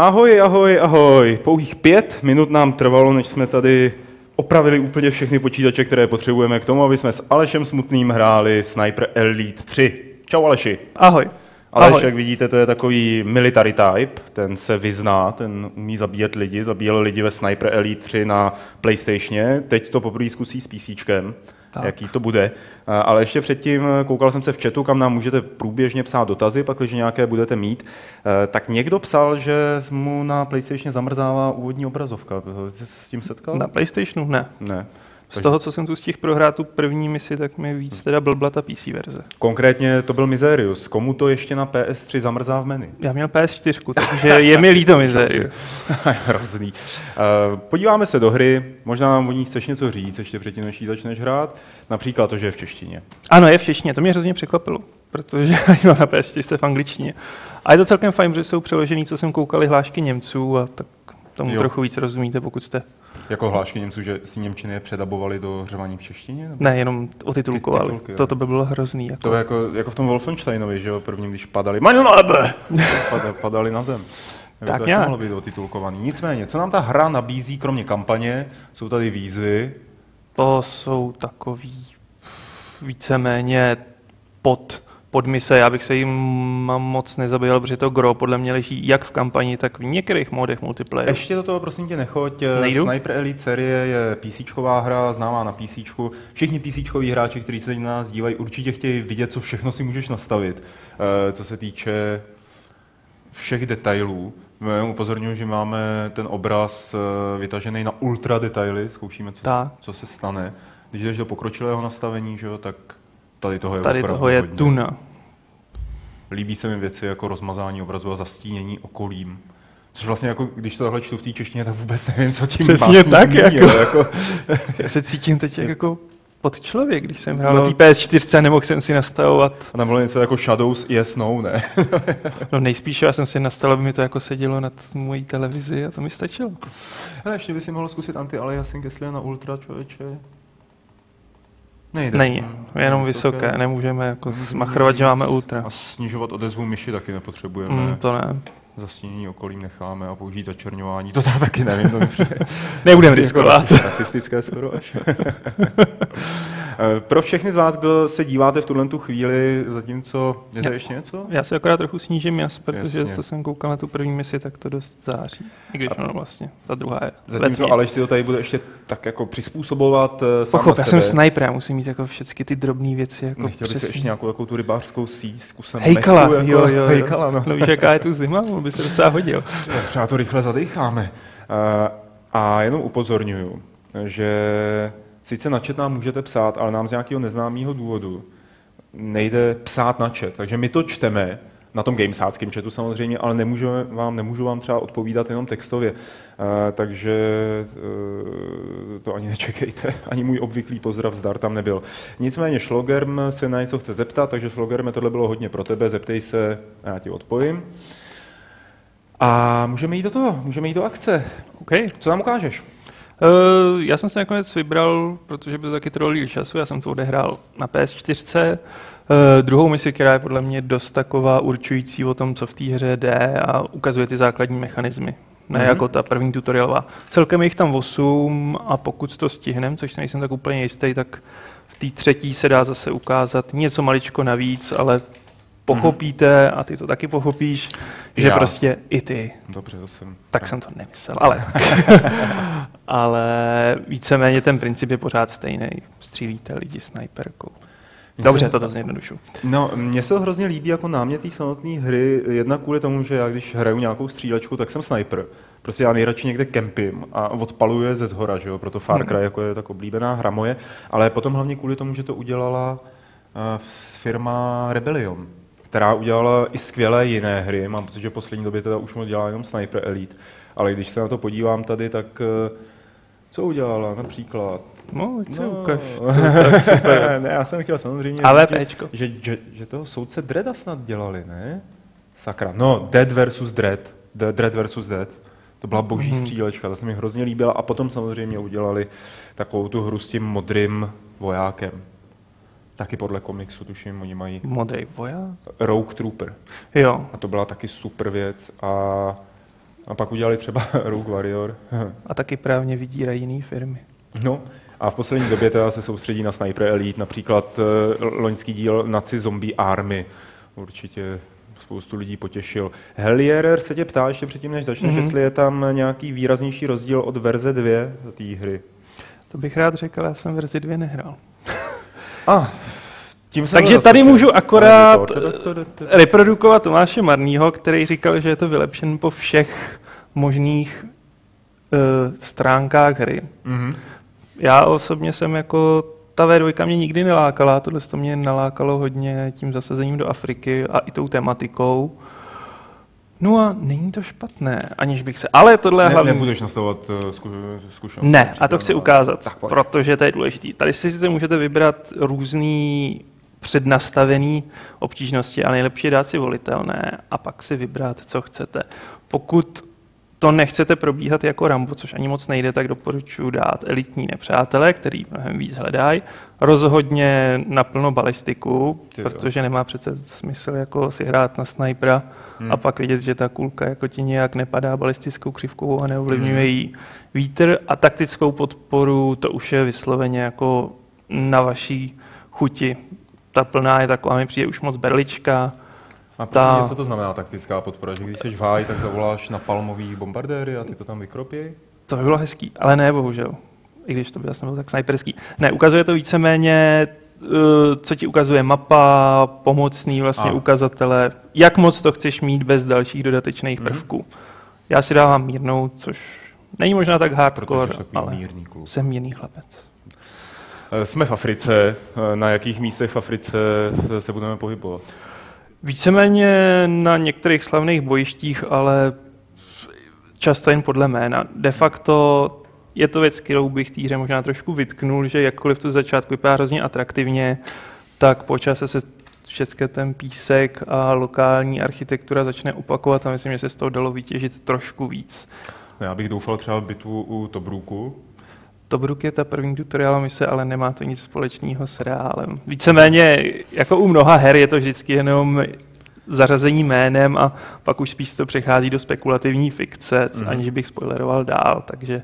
Ahoj, ahoj, ahoj. Pouhých 5 minut nám trvalo, než jsme tady opravili úplně všechny počítače, které potřebujeme k tomu, aby jsme s Alešem Smutným hráli Sniper Elite 3. Čau Aleši. Ahoj. Aleš, jak vidíte, to je takový military type, ten se vyzná, ten umí zabíjet lidi, zabíjel lidi ve Sniper Elite 3 na PlayStationě, teď to poprvé zkusí s PCčkem, tak jaký to bude. Ale ještě předtím koukal jsem se v chatu, kam nám můžete průběžně psát dotazy, pak když nějaké budete mít. Tak někdo psal, že mu na PlayStationě zamrzává úvodní obrazovka, jsi s tím setkal? Na PlayStationu ne. Ne. Z toho, co jsem tu stihl prohrát tu první misi, tak mi víc teda blbla ta PC verze. Konkrétně to byl Mizerius. Komu to ještě na PS3 zamrzá v menu? Já měl PS4, takže je mi líto Mizerius. Hrozný. Podíváme se do hry, možná o ní chceš něco říct ještě předtím, než ji začneš hrát. Například to, že je v češtině. Ano, je v češtině, to mě hrozně překvapilo, protože mám na PS4 v angličtině. A je to celkem fajn, že jsou přeložený, co jsem koukal, hlášky Němců a tak tomu trochu víc rozumíte, pokud jste... Jako hlášky Němců, že z té němčiny je předabovali do řvaní v češtině? Nebo? Ne, jenom otitulkovali. Toto by bylo hrozný. Jako... To je jako v tom Wolfensteinovi, že jo, prvním, když padali, padali na zem. Tak to nějak mohlo být otitulkovaný. Nicméně, co nám ta hra nabízí, kromě kampaně, jsou tady výzvy? To jsou takový víceméně podmise. Já bych se jim moc nezabýval, protože to gro podle mě leží jak v kampani, tak v některých modech multiplayer. Ještě do toho prosím tě nechoď. Nejdu? Sniper Elite série je PCčková hra, známá na PC. Všichni PCčkoví hráči, kteří se na nás dívají, určitě chtějí vidět, co všechno si můžeš nastavit, co se týče všech detailů. Upozorňuji, že máme ten obraz vytažený na ultra detaily, zkoušíme, co se stane. Když jdeš do pokročilého nastavení, že jo, tak Tady toho je tuna. Líbí se mi věci jako rozmazání obrazu a zastínění okolím. Což vlastně jako, když to takhle čtu v té češtině, tak vůbec nevím, co tím vlastně je. Přesně tak, jako. Já se cítím teď jako pod člověk, když jsem hrál na té PS4, nemohl jsem si nastavovat. A tam bylo něco jako Shadows Yes, No, ne? No nejspíš já jsem si nastavil, aby mi to jako sedělo nad mojí televizi a to mi stačilo. Ale ještě by si mohl zkusit anti-aliasing, jestli je na ultra, člověče. Nejde. Není, jenom vysoké. Nemůžeme jako zmachrovat, že máme ultra. A snižovat odezvu myši taky nepotřebujeme. To ne. Zastínění okolím necháme a použít začerňování. To taky nevím, to mi přijde. Nebudeme riskovat. Rasistické skoro až. Pro všechny z vás, kdo se díváte v tuhle chvíli, zatímco je to ještě něco? Já si akorát trochu snížím jas, protože co jsem koukal na tu první misi, tak to dost září. I když ono vlastně, ta druhá je. Zatímco Aleš si to tady bude ještě tak jako přizpůsobovat sám na sebe. Já jsem sniper, já musím mít jako všechny ty drobné věci. Jako nechtěl by si ještě nějakou takovou tu rybářskou síť, zkusem hejkala, mechu, jako, jo, hejkala, no. No víš, jaká je tu zima, on by se docela hodil. Třeba to rychle zadýcháme. A jenom upozorňuju, že sice na chat nám můžete psát, ale nám z nějakého neznámého důvodu nejde psát na chat. Takže my to čteme na tom gamesáckém chatu samozřejmě, ale nemůžu vám třeba odpovídat jenom textově. Takže to ani nečekejte. Ani můj obvyklý pozdrav zdar tam nebyl. Nicméně Šlogerm se na něco chce zeptat, takže Šlogerme, tohle bylo hodně pro tebe, zeptej se a já ti odpovím. A můžeme jít do toho, můžeme jít do akce. Okay. Co nám ukážeš? Já jsem se nakonec vybral, protože byl taky trolí času, já jsem to odehrál na PS4, druhou misi, která je podle mě dost taková určující o tom, co v té hře jde a ukazuje ty základní mechanismy. Ne jako ta první tutorialová. Celkem jich tam 8 a pokud to stihneme, což nejsem tak úplně jistý, tak v té třetí se dá zase ukázat něco maličko navíc, ale pochopíte a ty to taky pochopíš, že prostě i ty. Dobře, to jsem. Tak jsem to nemyslel, ale. Ale víceméně ten princip je pořád stejný. Střílíte lidi snajperkou. Dobře, to zjednodušu. No, mně se to hrozně líbí jako námět té samotné hry, jednak kvůli tomu, že já když hraju nějakou střílečku, tak jsem snajper. Prostě já nejradši někde kempím a odpaluje ze zhora, že jo? Proto Far Cry jako je tak oblíbená hra moje, ale potom hlavně kvůli tomu, že to udělala firma Rebellion, která udělala i skvělé jiné hry. Mám pocit, že v poslední době teda už dělá jenom Sniper Elite. Ale když se na to podívám tady, tak co udělala například? No, tak se ukáž. Ne, já jsem chtěl samozřejmě, ale že toho soudce Dredda snad dělali, ne? Sakra. No, Dredd versus Dead. To byla boží střílečka, ta se mi hrozně líbila. A potom samozřejmě udělali takovou tu hru s tím modrým vojákem. Taky podle komiksu, tuším, oni mají... Modrý voják? Rogue Trooper. Jo. A to byla taky super věc a A pak udělali třeba Rogue Warrior. A taky právně vydírají jiné firmy. No. A v poslední době teda se soustředí na Sniper Elite, například loňský díl Nazi Zombie Army. Určitě spoustu lidí potěšil. Helierer se tě ptá, ještě předtím, než začneš, jestli je tam nějaký výraznější rozdíl od verze 2 té hry. To bych rád řekl, já jsem verzi 2 nehrál. Takže tady můžu akorát reprodukovat Tomáše Marnýho, který říkal, že je to vylepšen po všech možných stránkách hry. Já osobně jsem jako, ta V2 mě nikdy nelákala, tohle to mě nalákalo hodně tím zasazením do Afriky a i tou tematikou. No a není to špatné, aniž bych se, ale tohle ne, hlavně... Nebudeš nastavovat zkušenost. Ne, a to chci ukázat, tak, protože to je důležitý. Tady si sice můžete vybrat různé přednastavené obtížnosti a nejlepší je dát si volitelné a pak si vybrat, co chcete. Pokud to nechcete probíhat jako Rambo, což ani moc nejde, tak doporučuji dát elitní nepřátele, který mnohem víc hledají. Rozhodně naplno balistiku, protože nemá přece smysl jako si hrát na snajpera a pak vidět, že ta kulka jako ti nějak nepadá balistickou křivkou a neovlivňuje jí vítr. A taktickou podporu, to už je vysloveně jako na vaší chuti. Ta plná je taková, mi přijde už moc berlička. A prosím, co to znamená taktická podpora? Že když jsi v háji, tak zavoláš na palmový bombardéry a ty to tam vykropějí? To by bylo hezký, ale ne, bohužel. I když to by asi bylo tak snajperský. Ne, ukazuje to víceméně, co ti ukazuje mapa, pomocný vlastně ukazatele, jak moc to chceš mít bez dalších dodatečných prvků. Já si dávám mírnou, což není možná tak hardcore, ale jsem mírný chlapec. Jsme v Africe. Na jakých místech v Africe se budeme pohybovat? Víceméně na některých slavných bojištích, ale často jen podle jména. De facto je to věc, kterou bych té hře možná trošku vytknul, že jakkoliv to začátku vypadá hrozně atraktivně, tak po čase se všechny ten písek a lokální architektura začne opakovat a myslím, že se z toho dalo vytěžit trošku víc. Já bych doufal třeba v bitvu u Tobruku. Tobruk je ta první tutoriálová mise, ale nemá to nic společného s reálem. Víceméně, jako u mnoha her, je to vždycky jenom zařazení jménem a pak už spíš to přechází do spekulativní fikce, aniž bych spoileroval dál. Takže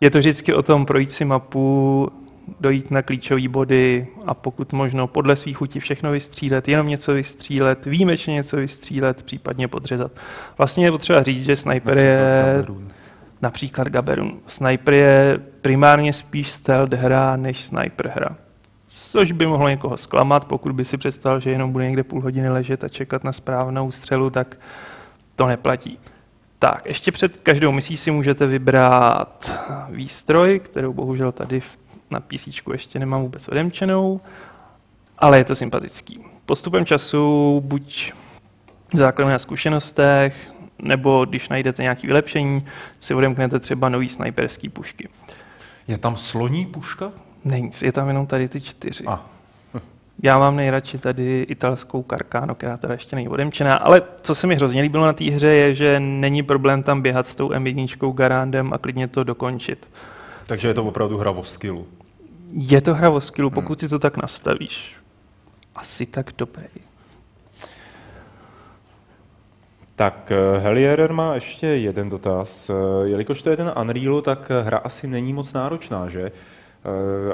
je to vždycky o tom projít si mapu, dojít na klíčové body a pokud možno podle svých chutí všechno vystřílet, jenom něco vystřílet, výjimečně něco vystřílet, případně podřezat. Vlastně je potřeba říct, že sniper je... Například Gaberun. Sniper je primárně spíš stealth hra než sniper hra. Což by mohlo někoho zklamat, pokud by si představil, že jenom bude někde půl hodiny ležet a čekat na správnou střelu, tak to neplatí. Tak, ještě před každou misí si můžete vybrat výstroj, kterou bohužel tady na písíčku ještě nemám vůbec odemčenou, ale je to sympatický. Postupem času buď základem na zkušenostech, nebo když najdete nějaké vylepšení, si odemknete třeba nový snajperský pušky. Je tam sloní puška? Není, je tam jenom tady ty 4. Já mám nejradši tady italskou Carcano, která teda ještě není odemčená, ale co se mi hrozně líbilo na té hře je, že není problém tam běhat s tou M1 Garandem a klidně to dokončit. Takže je to opravdu hra o skillu? Je to hra o skillu, pokud si to tak nastavíš. Asi tak dobrý. Tak Helierer má ještě jeden dotaz. Jelikož to je ten Unrealu, tak hra asi není moc náročná, že?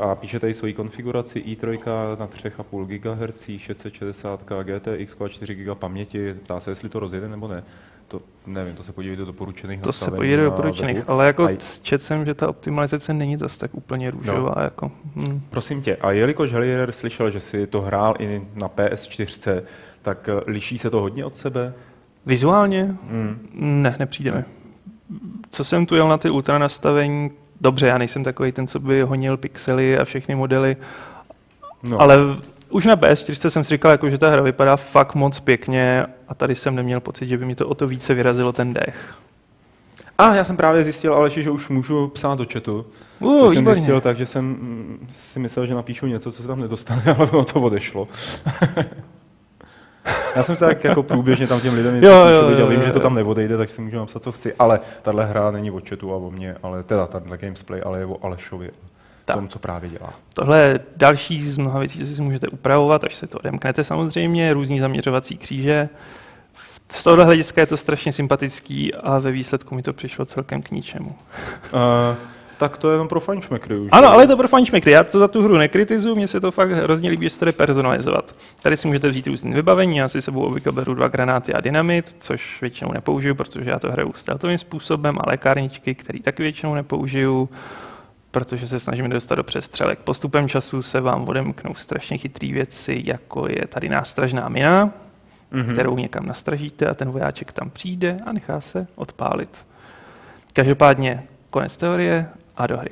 A píše tady svoji konfiguraci i3 na 3,5 GHz, 660K GTX, 4 GB paměti. Ptá se, jestli to rozjede nebo ne. To nevím, to se podívej do doporučených nastavení. To se podívej do doporučených, ale jako četl jsem, že ta optimalizace není zase tak úplně růžová. Jako. Prosím tě, a jelikož Helierer slyšel, že si to hrál i na PS4, tak liší se to hodně od sebe? Vizuálně? Ne, nepřijdeme. Co jsem tu jel na ty ultra nastavení, dobře, já nejsem takový ten, co by honil pixely a všechny modely, ale už na PS4 jsem si říkal, jako, že ta hra vypadá fakt moc pěkně a tady jsem neměl pocit, že by mi to o to více vyrazilo ten dech. A já jsem právě zjistil, Aleši, že už můžu psát do chatu, co jsem zjistil, takže jsem si myslel, že napíšu něco, co se tam nedostane, ale ono to odešlo. Já jsem tak jako průběžně tam těm lidem viděl, vím, že to tam neodejde, tak si můžu napsat, co chci, ale tahle hra není o chatu a o mně, ale teda tahle Gamesplay, ale je o Alešovi, tom, co právě dělá. Tohle je další z mnoha věcí, co si můžete upravovat, až se to odemknete samozřejmě, různý zaměřovací kříže. V Z tohohle hlediska je to strašně sympatický a ve výsledku mi to přišlo celkem k ničemu. Tak to je jenom pro fanšmekry už. Ano, ale je to pro fanšmekry. Já to za tu hru nekritizuju, mně se to fakt hrozně líbí, že se to jde personalizovat. Tady si můžete vzít různé vybavení, já si sebou obvykle beru 2 granáty a dynamit, což většinou nepoužiju, protože já to hraju stealthovým způsobem, a lékárničky, které taky většinou nepoužiju, protože se snažíme dostat do přestřelek. Postupem času se vám odemknou strašně chytré věci, jako je tady nástražná mina, kterou někam nastražíte a ten vojáček tam přijde a nechá se odpálit. Každopádně konec teorie a do hry.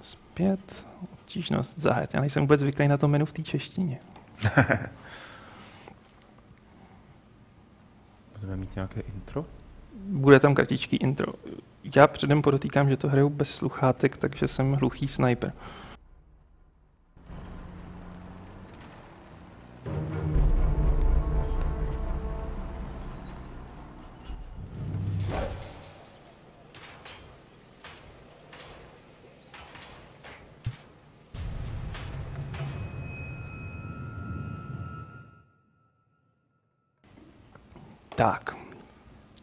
Zpět, obtížnost, zahájet. Já nejsem vůbec zvyklý na to menu v té češtině. Budeme mít nějaké intro? Bude tam kartičky intro. Já předem podotýkám, že to hraju bez sluchátek, takže jsem hluchý sniper.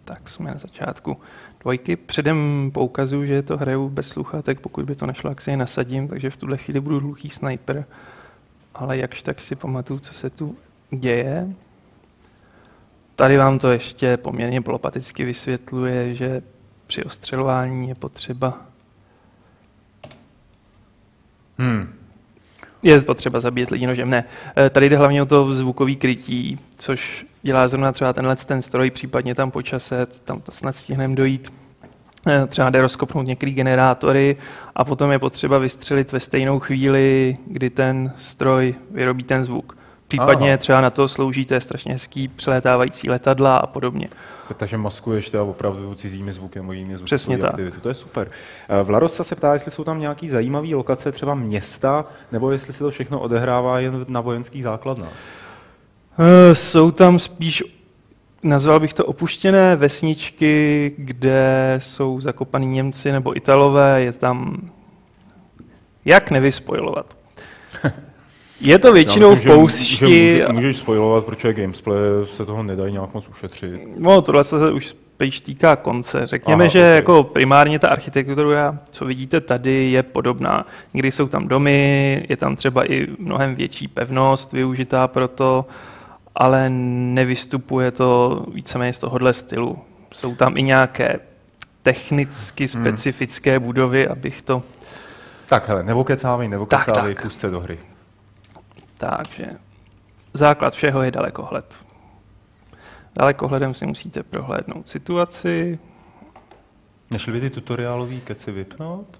Tak jsme na začátku dvojky. Předem poukazuju, že to hraju bez sluchátek, pokud by to nešlo, jak si je nasadím, takže v tuhle chvíli budu hluchý sniper. Ale jakž tak si pamatuju, co se tu děje. Tady vám to ještě poměrně polopaticky vysvětluje, že při ostřelování je potřeba... Je potřeba zabít lidi nožem, ne. Tady jde hlavně o to zvukové krytí, což dělá zrovna třeba tenhle ten stroj, případně tam po čase, tam to snad stihneme dojít. Třeba jde rozkopnout některé generátory a potom je potřeba vystřelit ve stejnou chvíli, kdy ten stroj vyrobí ten zvuk. Případně třeba na to slouží té strašně hezký přelétávající letadla a podobně. Takže maskuješ teda opravdu cizími zvuky, mojimi zvuky. Přesně tak. Aktivitu. To je super. Vlarosa se ptá, jestli jsou tam nějaké zajímavé lokace, třeba města, nebo jestli se to všechno odehrává jen na vojenských základnách. Jsou tam spíš, nazval bych to, opuštěné vesničky, kde jsou zakopaní Němci nebo Italové. Je tam... Jak nevyspojovat? Je to většinou myslím, v poušti. Můžeš spoilovat, protože GamesPlay se toho nedají nějak moc ušetřit. No, tohle se už spíš týká konce. Řekněme, že jako primárně ta architektura, co vidíte tady, je podobná. Někdy jsou tam domy, je tam třeba i mnohem větší pevnost využitá pro to, ale nevystupuje to víceméně z tohohle stylu. Jsou tam i nějaké technicky specifické budovy, abych to... Tak hele, nevokecávej, pusť se do hry. Takže základ všeho je dalekohled. Dalekohledem si musíte prohlédnout situaci. Nešli by ty tutoriálové keci vypnout?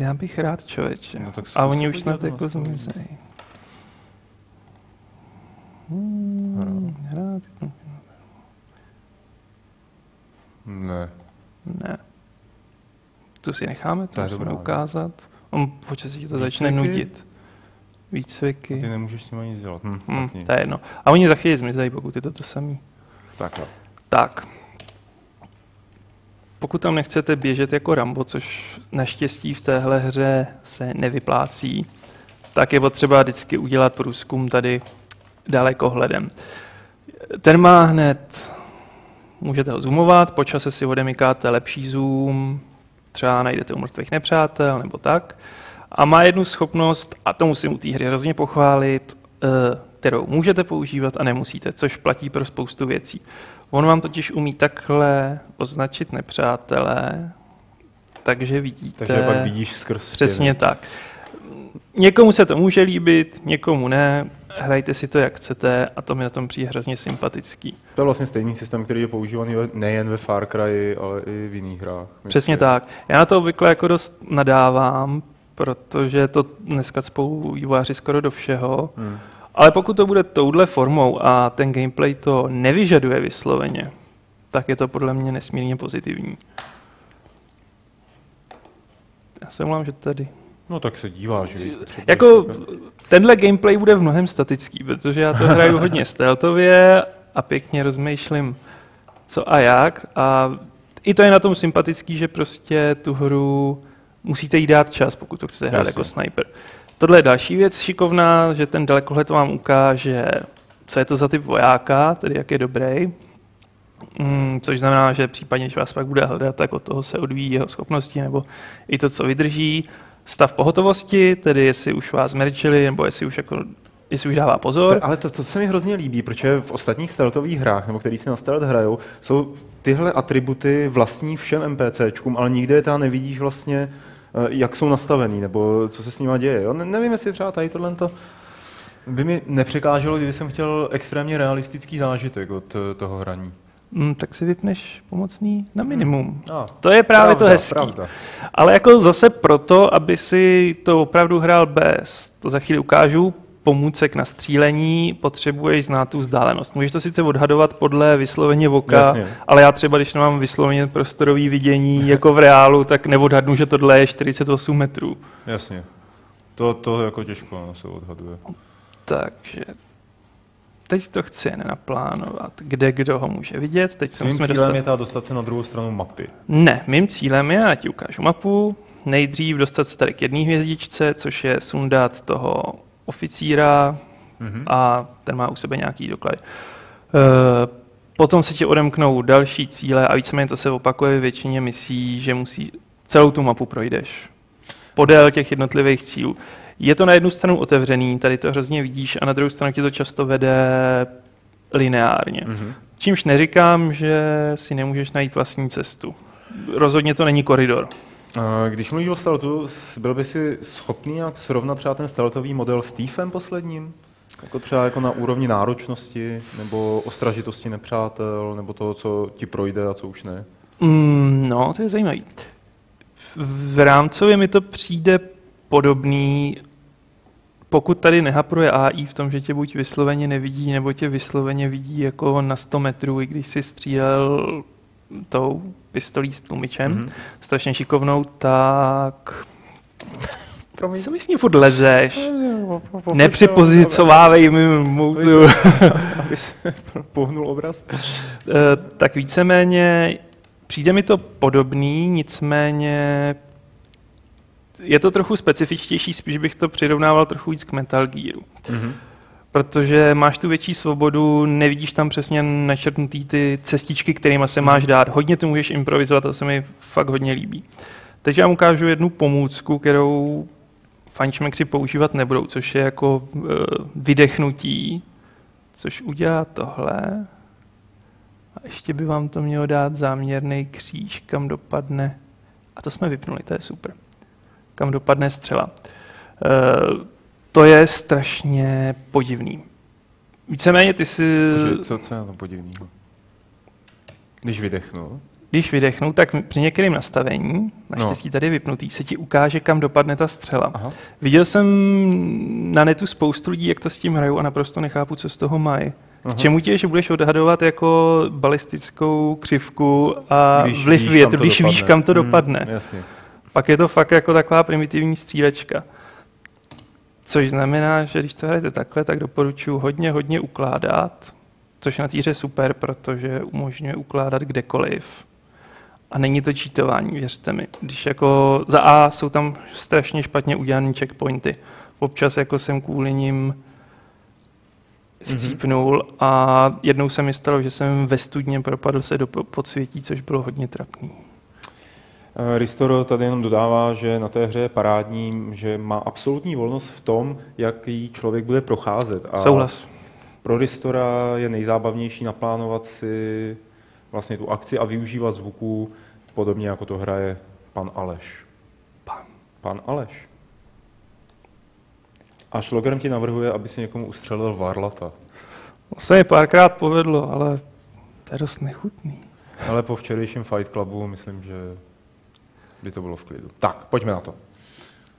Já bych rád, člověče. No, a oni už snad jako zmizejí. Ne. Ne. Tu si necháme, to musíme ukázat. On počas si to začne nudit. Výcviky. Ty nemůžeš s tím ani nic dělat. To je jedno. A oni za chvíli zmizejí, pokud je to samý. Tak. Pokud tam nechcete běžet jako Rambo, což naštěstí v téhle hře se nevyplácí, tak je potřeba vždycky udělat průzkum tady dalekohledem. Ten má hned, můžete ho zoomovat, po čase si odemykáte lepší zoom, třeba najdete u mrtvých nepřátel nebo tak. A má jednu schopnost, a to musím u té hry hrozně pochválit, kterou můžete používat a nemusíte, což platí pro spoustu věcí. On vám totiž umí takhle označit nepřátelé, takže vidíte... Takže pak vidíš skrz. Přesně tak. Někomu se to může líbit, někomu ne, hrajte si to, jak chcete, a to mi na tom přijde hrozně sympatický. To je vlastně stejný systém, který je používaný nejen ve Far Cry, ale i v jiných hrách. Myslím. Přesně tak. Já na to obvykle jako dost nadávám, protože to dneska spolu vývojáři skoro do všeho. Ale pokud to bude touhle formou a ten gameplay to nevyžaduje vysloveně, tak je to podle mě nesmírně pozitivní. Já se omlám, že tady... No tak se díváš. Jako tenhle gameplay bude v mnohem statický, protože já to hraju hodně stealthově a pěkně rozmýšlím, co a jak. A i to je na tom sympatický, že prostě tu hru musíte jí dát čas, pokud to chcete hrát jako sniper. Tohle je další věc šikovná, že ten dalekohled vám ukáže, co je to za typ vojáka, tedy jak je dobrý. Což znamená, že případně, že vás pak bude hledat, tak od toho se odvíjí jeho schopnosti nebo i to, co vydrží. Stav pohotovosti, tedy jestli už vás merčili, nebo jestli už jako jestli už dává pozor. Ale to se mi hrozně líbí, protože v ostatních stealthových hrách, nebo který si na stealth hrajou, jsou tyhle atributy vlastní všem NPCčkům, ale nikde je ta nevidíš vlastně, jak jsou nastavený, nebo co se s nima děje. Jo? Nevím, jestli třeba tady tohle to by mi nepřekáželo, kdyby jsem chtěl extrémně realistický zážitek od toho hraní. Tak si vypneš pomocný na minimum. To je právě pravda, to hezký. Pravda. Ale jako zase proto, aby si to opravdu hrál bez, to za chvíli ukážu, pomůcek na střílení, potřebuješ znát tu vzdálenost. Můžeš to sice odhadovat podle vysloveně voka, jasně, ale já třeba, když nemám vysloveně prostorové vidění jako v reálu, tak neodhadnu, že tohle je 48 metrů. Jasně. To jako těžko se odhaduje. Takže teď to chci nenaplánovat, kde kdo ho může vidět. Mým cílem je teda dostat se na druhou stranu mapy. Ne, mým cílem je, já ti ukážu mapu, nejdřív dostat se tady k jedné hvězdičce, což je sundat toho oficíra a ten má u sebe nějaký doklady. Potom se ti odemknou další cíle a víceméně to se opakuje ve většině misí, že musí celou tu mapu projdeš podél těch jednotlivých cílů. Je to na jednu stranu otevřený, tady to hrozně vidíš, a na druhou stranu ti to často vede lineárně. Čímž neříkám, že si nemůžeš najít vlastní cestu. Rozhodně to není koridor. Když mluvíš o stealthu, byl by si schopný jak srovnat třeba ten stealthový model s Thiefem posledním? Jako třeba jako na úrovni náročnosti, nebo ostražitosti nepřátel, nebo toho, co ti projde a co už ne? No, to je zajímavý. V rámcově mi to přijde podobný, pokud tady nehapruje AI v tom, že tě buď vysloveně nevidí, nebo tě vysloveně vidí jako na 100 metrů, i když jsi střílel tou pistolí s tlumičem, strašně šikovnou, tak co mi s ní furt lezeš? Nepřipozicovávej mu. Aby se pohnul obraz. Tak víceméně přijde mi to podobný, nicméně je to trochu specifičtější, spíš bych to přirovnával trochu víc k Metal Gearu. Protože máš tu větší svobodu, nevidíš tam přesně načrtnutý ty cestičky, kterýma se máš dát. Hodně tu můžeš improvizovat, a to se mi fakt hodně líbí. Teď vám ukážu jednu pomůcku, kterou fančmekři používat nebudou, což je jako vydechnutí, což udělá tohle. A ještě by vám to mělo dát záměrný kříž, kam dopadne. A to jsme vypnuli, to je super. Kam dopadne střela. To je strašně podivný. Víceméně ty si... Co je to podivného? Když vydechnu? Když vydechnu, tak při některém nastavení, naštěstí tady vypnutý, se ti ukáže, kam dopadne ta střela. Aha. Viděl jsem na netu spoustu lidí, jak to s tím hrajou, a naprosto nechápu, co z toho mají. K čemu tě, že budeš odhadovat jako balistickou křivku a vliv větru, když víš, kam to dopadne. Jasně. Pak je to fakt jako taková primitivní střílečka. Což znamená, že když to hrajete takhle, tak doporučuji hodně ukládat, což je na té hře super, protože umožňuje ukládat kdekoliv. A není to cheatování, věřte mi. Když jako za A jsou tam strašně špatně udělané checkpointy. Občas jako jsem kvůli nim chcípnul a jednou se mi stalo, že jsem ve studně propadl se do podsvětí, což bylo hodně trapný. Ristor tady jenom dodává, že na té hře je parádní, že má absolutní volnost v tom, jak jí člověk bude procházet. A souhlas. Pro Ristora je nejzábavnější naplánovat si vlastně tu akci a využívat zvuků, podobně jako to hraje pan Aleš. Pan Aleš. A šlogerem ti navrhuje, aby si někomu ustřelil varlata. To se mi párkrát povedlo, ale to je dost nechutný. Ale po včerejším Fight Clubu myslím, že by to bylo v klidu. Tak, pojďme na to.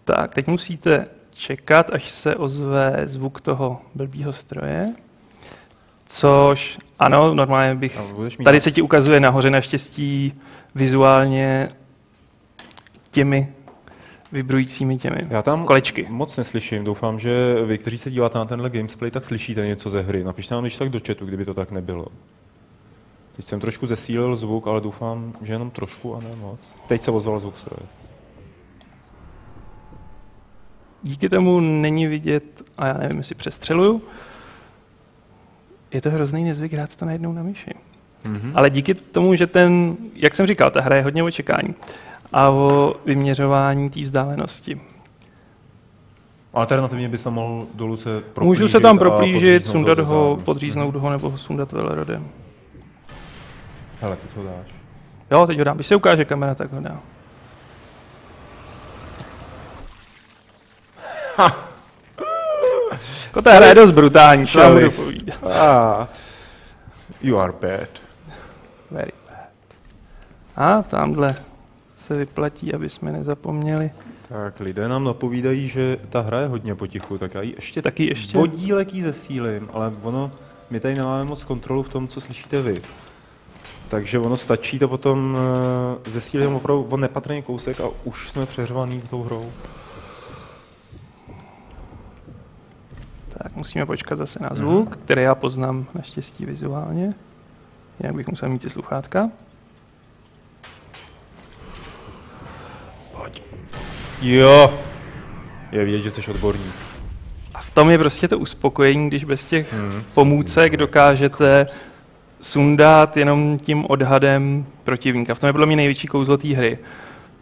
Tak, teď musíte čekat, až se ozve zvuk toho blbýho stroje. Což, ano, normálně bych... Tady se ti ukazuje nahoře naštěstí vizuálně těmi vibrujícími těmi kolečky. Já tam moc neslyším. Doufám, že vy, kteří se díváte na tenhle gamesplay, tak slyšíte něco ze hry. Napište nám když tak do chatu, kdyby to tak nebylo. Teď jsem trošku zesílil zvuk, ale doufám, že jenom trošku a ne moc. Teď se ozval zvuk stroje. Díky tomu není vidět, a já nevím, jestli přestřeluju. Je to hrozný nezvyk hrát to najednou na myši. Ale díky tomu, že ten, jak jsem říkal, ta hra je hodně o čekání a o vyměřování té vzdálenosti. Alternativně bys tam mohl dolů se proplížit. Můžu se tam proplížit, sundat ho, podříznout ho nebo sundat velerodem. Hele, ty ho dáš. Jo, teď ho dám. Když se ukáže kamera, tak ho dám. Ta hra je dost brutální, co budu povídat. You are bad. Very bad. A tamhle se vyplatí, aby jsme nezapomněli. Tak, lidé nám napovídají, že ta hra je hodně potichu, tak já ji ještě podílek jí zesílím, ale ono, my tady nemáme moc kontrolu v tom, co slyšíte vy. Takže ono stačí to potom zesílit opravdu o nepatrný kousek a už jsme přehřovaný tou hrou. Tak musíme počkat zase na zvuk, který já poznám naštěstí vizuálně. Jinak bych musel mít ty sluchátka. Pojď. Jo, je vidět, že jsi odborník. A v tom je prostě to uspokojení, když bez těch pomůcek dokážete sundat jenom tím odhadem protivníka. V tom je podle mě největší kouzlo té hry.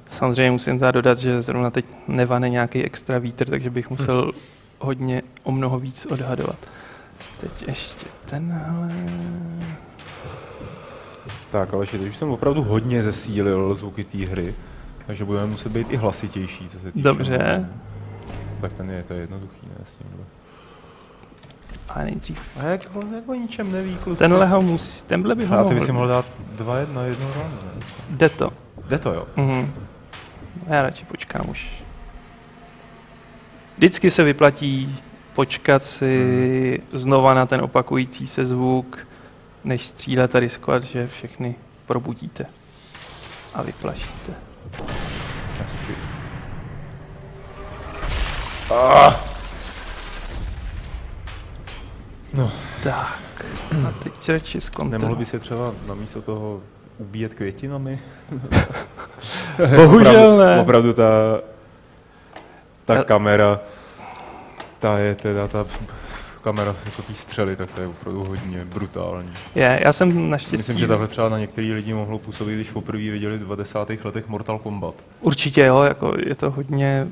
Samozřejmě musím teda dodat, že zrovna teď nevane nějaký extra vítr, takže bych musel hodně o mnoho víc odhadovat. Teď ještě tenhle. Tak, Aleši, teď už jsem opravdu hodně zesílil zvuky té hry, takže budeme muset být i hlasitější, co se týče. Dobře. Tak ten je, to je jednoduchý, ne? S tímhle. A nejdřív. A jak o ničem neví, kluci. Tenhle ho musí, tenhle by ho mohl. A ty bys si mohl dát dva na jednu ránu, ne? Jde to. Jde to, jo? Já radši počkám už. Vždycky se vyplatí počkat si znova na ten opakující se zvuk, než střílet a riskovat, že všechny probudíte a vyplašíte. Hezky. No. Tak, a teď radši zkontroluji. Nemohl by se třeba namísto toho ubíjet květinami? Bohužel opravdu, ne. Opravdu ta kamera, ta je teda ta kamera jako té střely, tak to je opravdu hodně brutální. Je, já jsem naštěstí... Myslím, že tahle třeba na některý lidi mohlo působit, když poprvé viděli v 20. letech Mortal Kombat. Určitě jo, jako je to hodně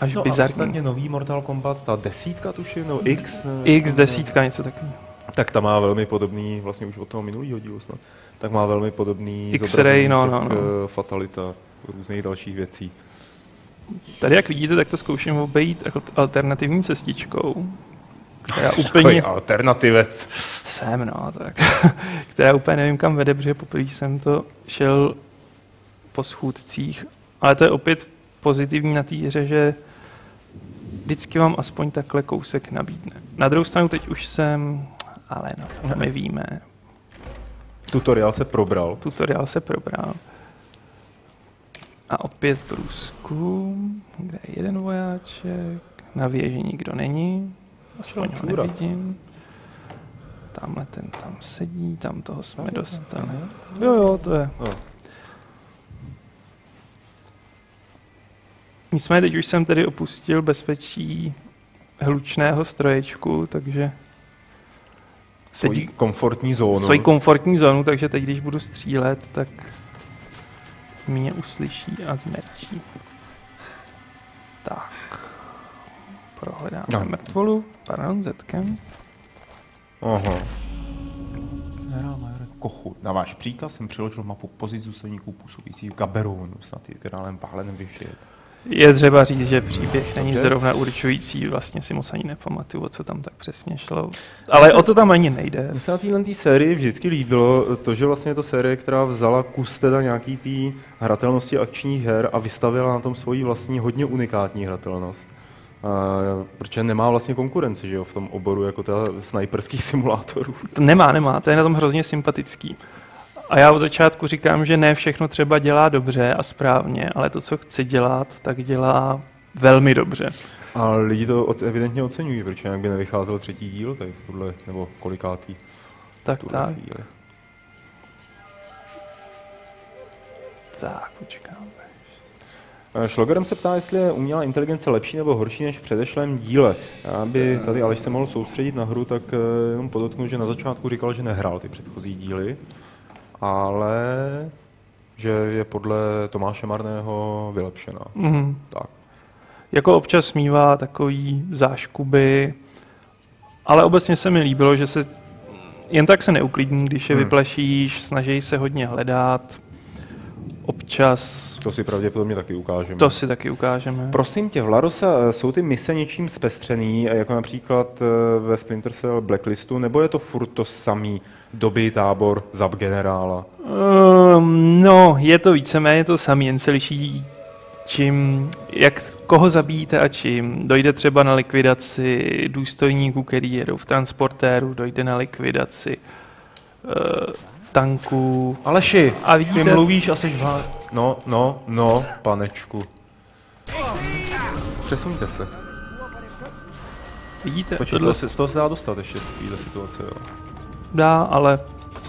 až bizarní. No a vlastně nový Mortal Kombat, ta 10 tuším, nebo X? Ne, X, 10, něco takového. Tak ta má velmi podobný, vlastně už od toho minulýho dílu snad, tak má velmi podobný zobrazení fatalita, různých dalších věcí. Tady, jak vidíte, tak to zkouším obejít alternativní cestičkou, která úplně... alternativec. Jsem, no, tak. Která úplně nevím, kam vede, protože poprvé jsem to šel po schůdcích. Ale to je opět pozitivní na té hře, že vždycky vám aspoň takhle kousek nabídne. Na druhou stranu teď už jsem... Ale no, my víme. Tutoriál se probral. Tutoriál se probral. A opět průzkum, kde je jeden vojáček, na věži nikdo není, aspoň ho nevidím. Tamhle ten tam sedí, tam toho jsme dostali. Jo, to je. Nicméně teď už jsem tedy opustil bezpečí hlučného stroječku, takže... Svoji komfortní zónu. Svoji komfortní zónu, takže teď, když budu střílet, tak... mě uslyší a zmerčí. Tak. Prohledáme mrtvolu. Pardon, zetkem. Generál major Kochu, na váš příkaz jsem přiložil mapu pozic zůstavníků působících v Gaberounu. Snad je generálem Pálenem vyšet. Je třeba říct, že příběh není zrovna určující, vlastně si moc ani nepamatuju, o co tam tak přesně šlo. Ale o to tam ani nejde. Mně se na téhle sérii vždycky líbilo to, že vlastně je to série, která vzala kus teda nějaký té hratelnosti akčních her a vystavila na tom svoji vlastní hodně unikátní hratelnost. Protože nemá vlastně konkurenci, že jo, v tom oboru jako teda snajperských simulátorů. To nemá, to je na tom hrozně sympatický. A já od začátku říkám, že ne všechno třeba dělá dobře a správně, ale to, co chci dělat, tak dělá velmi dobře. A lidi to evidentně oceňují, protože jak by nevycházel třetí díl, tak tohle, nebo kolikátý. Tak. Chvíle. Tak, počkáme. Šlogerem se ptá, jestli je umělá inteligence lepší nebo horší než v předešlém díle. Aby tady Aleš se mohl soustředit na hru, tak jenom podotknu, že na začátku říkal, že nehrál ty předchozí díly. ale že je podle Tomáše Marného vylepšená. Mm-hmm. Tak. Jako občas mívá takový záškuby, ale obecně se mi líbilo, že se jen tak se neuklidní, když je vyplašíš, snaží se hodně hledat. Občas... To si pravděpodobně taky ukážeme. To si taky ukážeme. Prosím tě, Vlado, jsou ty mise něčím zpestřený, jako například ve Splinter Cell Blacklistu, nebo je to furt to samý dobý tábor zab generála? No, je to víceméně to samý, jen se liší čím, jak koho zabijíte a čím. Dojde třeba na likvidaci důstojníků, který jedou v transportéru, dojde na likvidaci tanků. Aleši, a vidíte... ty mluvíš a jsi vál... No, panečku. Přesuňte se. Vidíte? Počkej, z toho se dá dostat ještě v této situace, jo? Dá, ale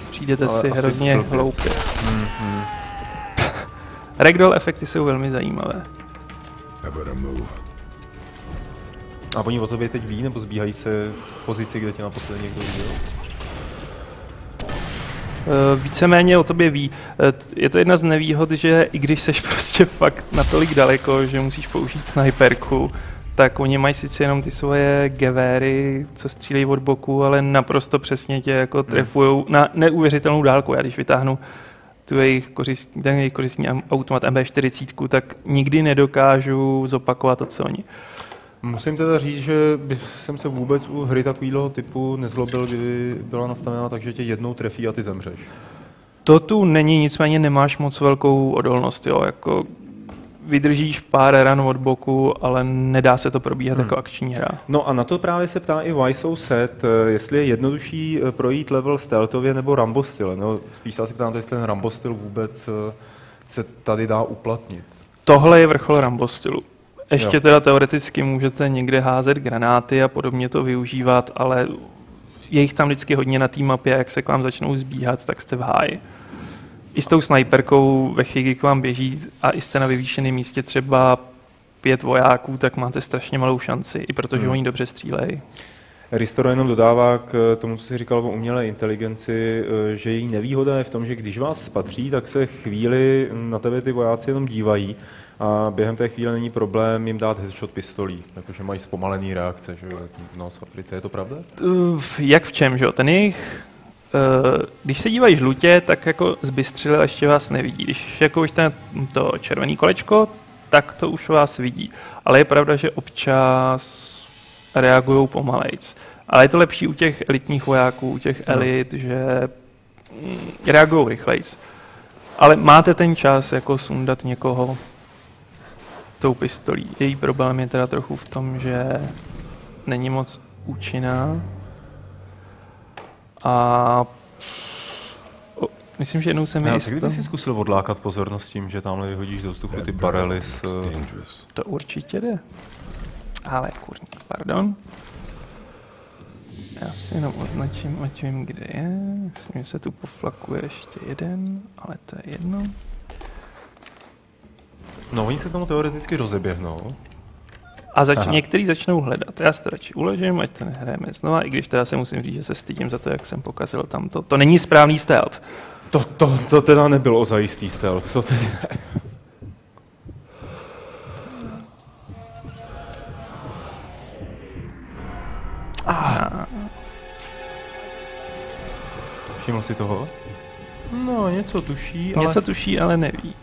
přijdete ale si hrozně hloupě. Ragdoll efekty jsou velmi zajímavé. A oni o tobě teď ví, nebo zbíhají se v pozici, kde tě naposledy někdo viděl? Víceméně o tobě ví. Je to jedna z nevýhod, že i když seš prostě fakt natolik daleko, že musíš použít snajperku, tak oni mají sice jenom ty svoje gevéry, co střílejí od boku, ale naprosto přesně tě jako trefujou na neuvěřitelnou dálku. Já když vytáhnu ten jejich kořistní automat MB40, tak nikdy nedokážu zopakovat to, co oni. Musím teda říct, že jsem se vůbec u hry takového typu nezlobil, kdyby byla nastavená tak, že tě jednou trefí a ty zemřeš. To tu není, nicméně nemáš moc velkou odolnost, jo, jako vydržíš pár ran od boku, ale nedá se to probíhat jako akční hra. No a na to právě se ptá i Why So Sad, jestli je jednodušší projít level stealthově nebo Rambo styl, no spíš se asi ptám, jestli ten Rambo styl vůbec se tady dá uplatnit. Tohle je vrchol Rambo stylu. Ještě jo. Teda teoreticky můžete někde házet granáty a podobně to využívat, ale je jich tam vždycky hodně na té mapě, jak se k vám začnou zbíhat, tak jste v háji. I s tou snajperkou ve chvíli, k vám běží a jste na vyvýšeném místě třeba 5 vojáků, tak máte strašně malou šanci, i protože oni dobře střílejí. Ristoro jenom dodává k tomu, co jsi říkal o umělé inteligenci, že její nevýhoda je v tom, že když vás spatří, tak se chvíli na tebe ty vojáci jenom dívají a během té chvíle není problém jim dát headshot pistolí, protože mají zpomalený reakce, že no, v Africe, je to pravda? Jak v čem, že jo? Ten jejich, když se dívají žlutě, tak jako zbystřile ještě vás nevidí. Když jako už to červený kolečko, tak to už vás vidí. Ale je pravda, že občas reagují pomalejc. Ale je to lepší u těch elitních vojáků, u těch elit, že reagují rychlejc. Ale máte ten čas jako sundat někoho tou pistolí. Její problém je teda trochu v tom, že není moc účinná. A myslím, že jednou jsem ji jistil. Kdyby jsi zkusil odlákat pozornost tím, že tamhle vyhodíš do vzduchu ty barely s... To určitě jde. Ale kurník, pardon. Já si jenom označím, ať vím, kde je. Myslím, že se tu poflakuje ještě jeden, ale to je jedno. No, oni se tomu teoreticky rozeběhnou. A některý začnou hledat. Já se to radši uložím, ať to nehrajeme znova, i když teda se musím říct, že se stydím za to, jak jsem pokazil tamto. To není správný stealth. To teda nebylo zajistý stealth, to tedy ne. Všiml si toho? No, něco tuší, ale... Něco tuší, ale neví.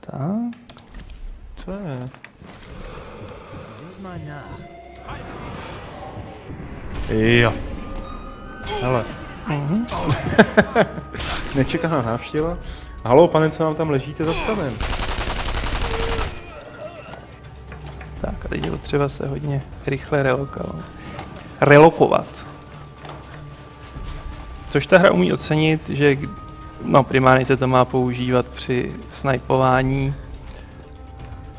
Tak... Co je? Jo. Hele. Nečekaná návštěva. Haló, pane, co nám tam ležíte za stavem? Tak, a teď je potřeba se hodně rychle relokovat. Což ta hra umí ocenit, že no, primárně se to má používat při snajpování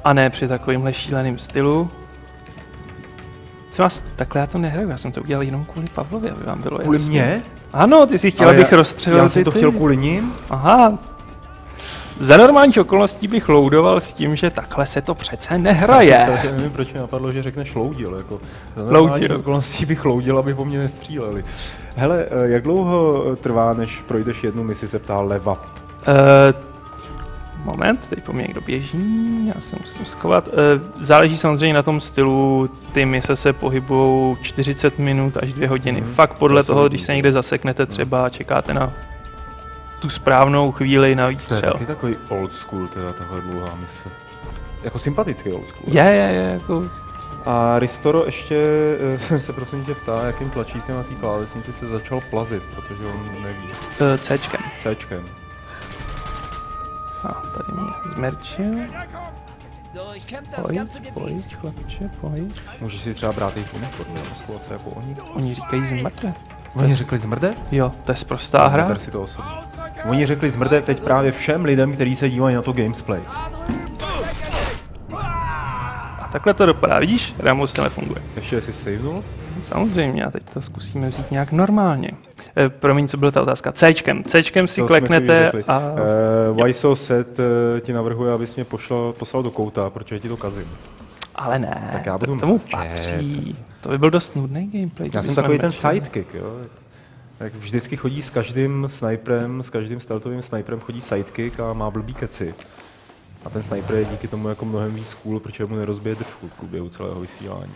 a ne při takovýmhle šíleným stylu. Takhle já to nehraju, já jsem to udělal jenom kvůli Pavlovi, aby vám bylo jasné. Kvůli mě? Ano, ty si chtěl, abych rozstřelil. Já jsem to chtěl kvůli ním? Aha. Za normálních okolností bych loudoval s tím, že takhle se to přece nehraje. Nevím, proč mi napadlo, že řekneš loudil. Jako. Za normálních okolností bych loudil, aby po mě nestříleli. Hele, jak dlouho trvá, než projdeš jednu misi, se ptá Leva? Moment, teď po mě někdo běží, já se musím schovat. Záleží samozřejmě na tom stylu, ty mise se pohybujou 40 minut až 2 hodiny. Fakt podle toho, když se někde zaseknete třeba, čekáte na tu správnou chvíli na výstřel. To je taky takový old school, teda tahle dlouhá mise. Jako sympatický old school. Je, jako... A Ristoro ještě se prosím tě ptá, jakým tlačítkem na té klávesnici se začal plazit, protože on neví. Cčkem. Cčkem. A tady mě zmerčil. Pojď, chlapče, pojď. Můžeš si třeba brát jejich uniformu a rozkovat se jako oni. Oni říkají zmrde. Oni řekli zmrde? Jo, to je sprostá hra. Neber si to osobně. Oni řekli zmrde teď právě všem lidem, kteří se dívají na to Gamesplay. A takhle to dopadá, vidíš? Ramos nefunguje. Ještě jsi savenul? Samozřejmě, a teď to zkusíme vzít nějak normálně. Promiň, co byla ta otázka? Cčkem. Cčkem si to kleknete si a... YSO set ti navrhuje, abys mě poslal do kouta, protože ti to kazím. Ale ne, tak já budu tomu patří. To by byl dost nudný gameplay. Já jsem takový ten sidekick, jo. Tak vždycky chodí s každým sniperem, s každým stealthovým sniperem chodí sidekick a má blbý keci. A ten sniper je díky tomu jako mnohem víc cool, protože mu nerozbije držku v průběhu celého vysílání.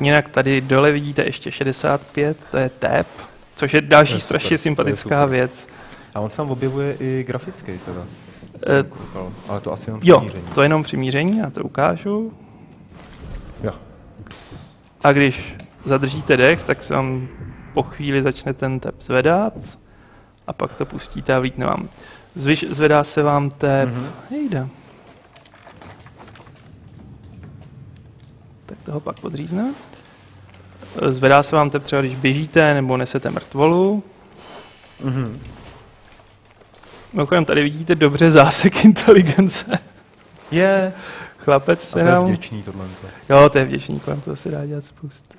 Jinak tady dole vidíte ještě 65, to je tap, což je další je strašně super, sympatická věc. A on se tam objevuje i graficky teda. Ale to asi jenom přimíření. Jo, to jenom přimíření, já to ukážu. Jo. A když zadržíte dech, tak se vám po chvíli začne ten tap zvedat a pak to pustíte a vlítne vám. Zvedá se vám tap, nejde. Tak toho pak podřízne. Zvedá se vám tep třeba, když běžíte nebo nesete mrtvolu. Mimochodem, tady vidíte dobře zásek inteligence. Je. Chlapec se nám... A to je vděčný tohle. Jo, to je vděčný, kolem toho se dá dělat spousta.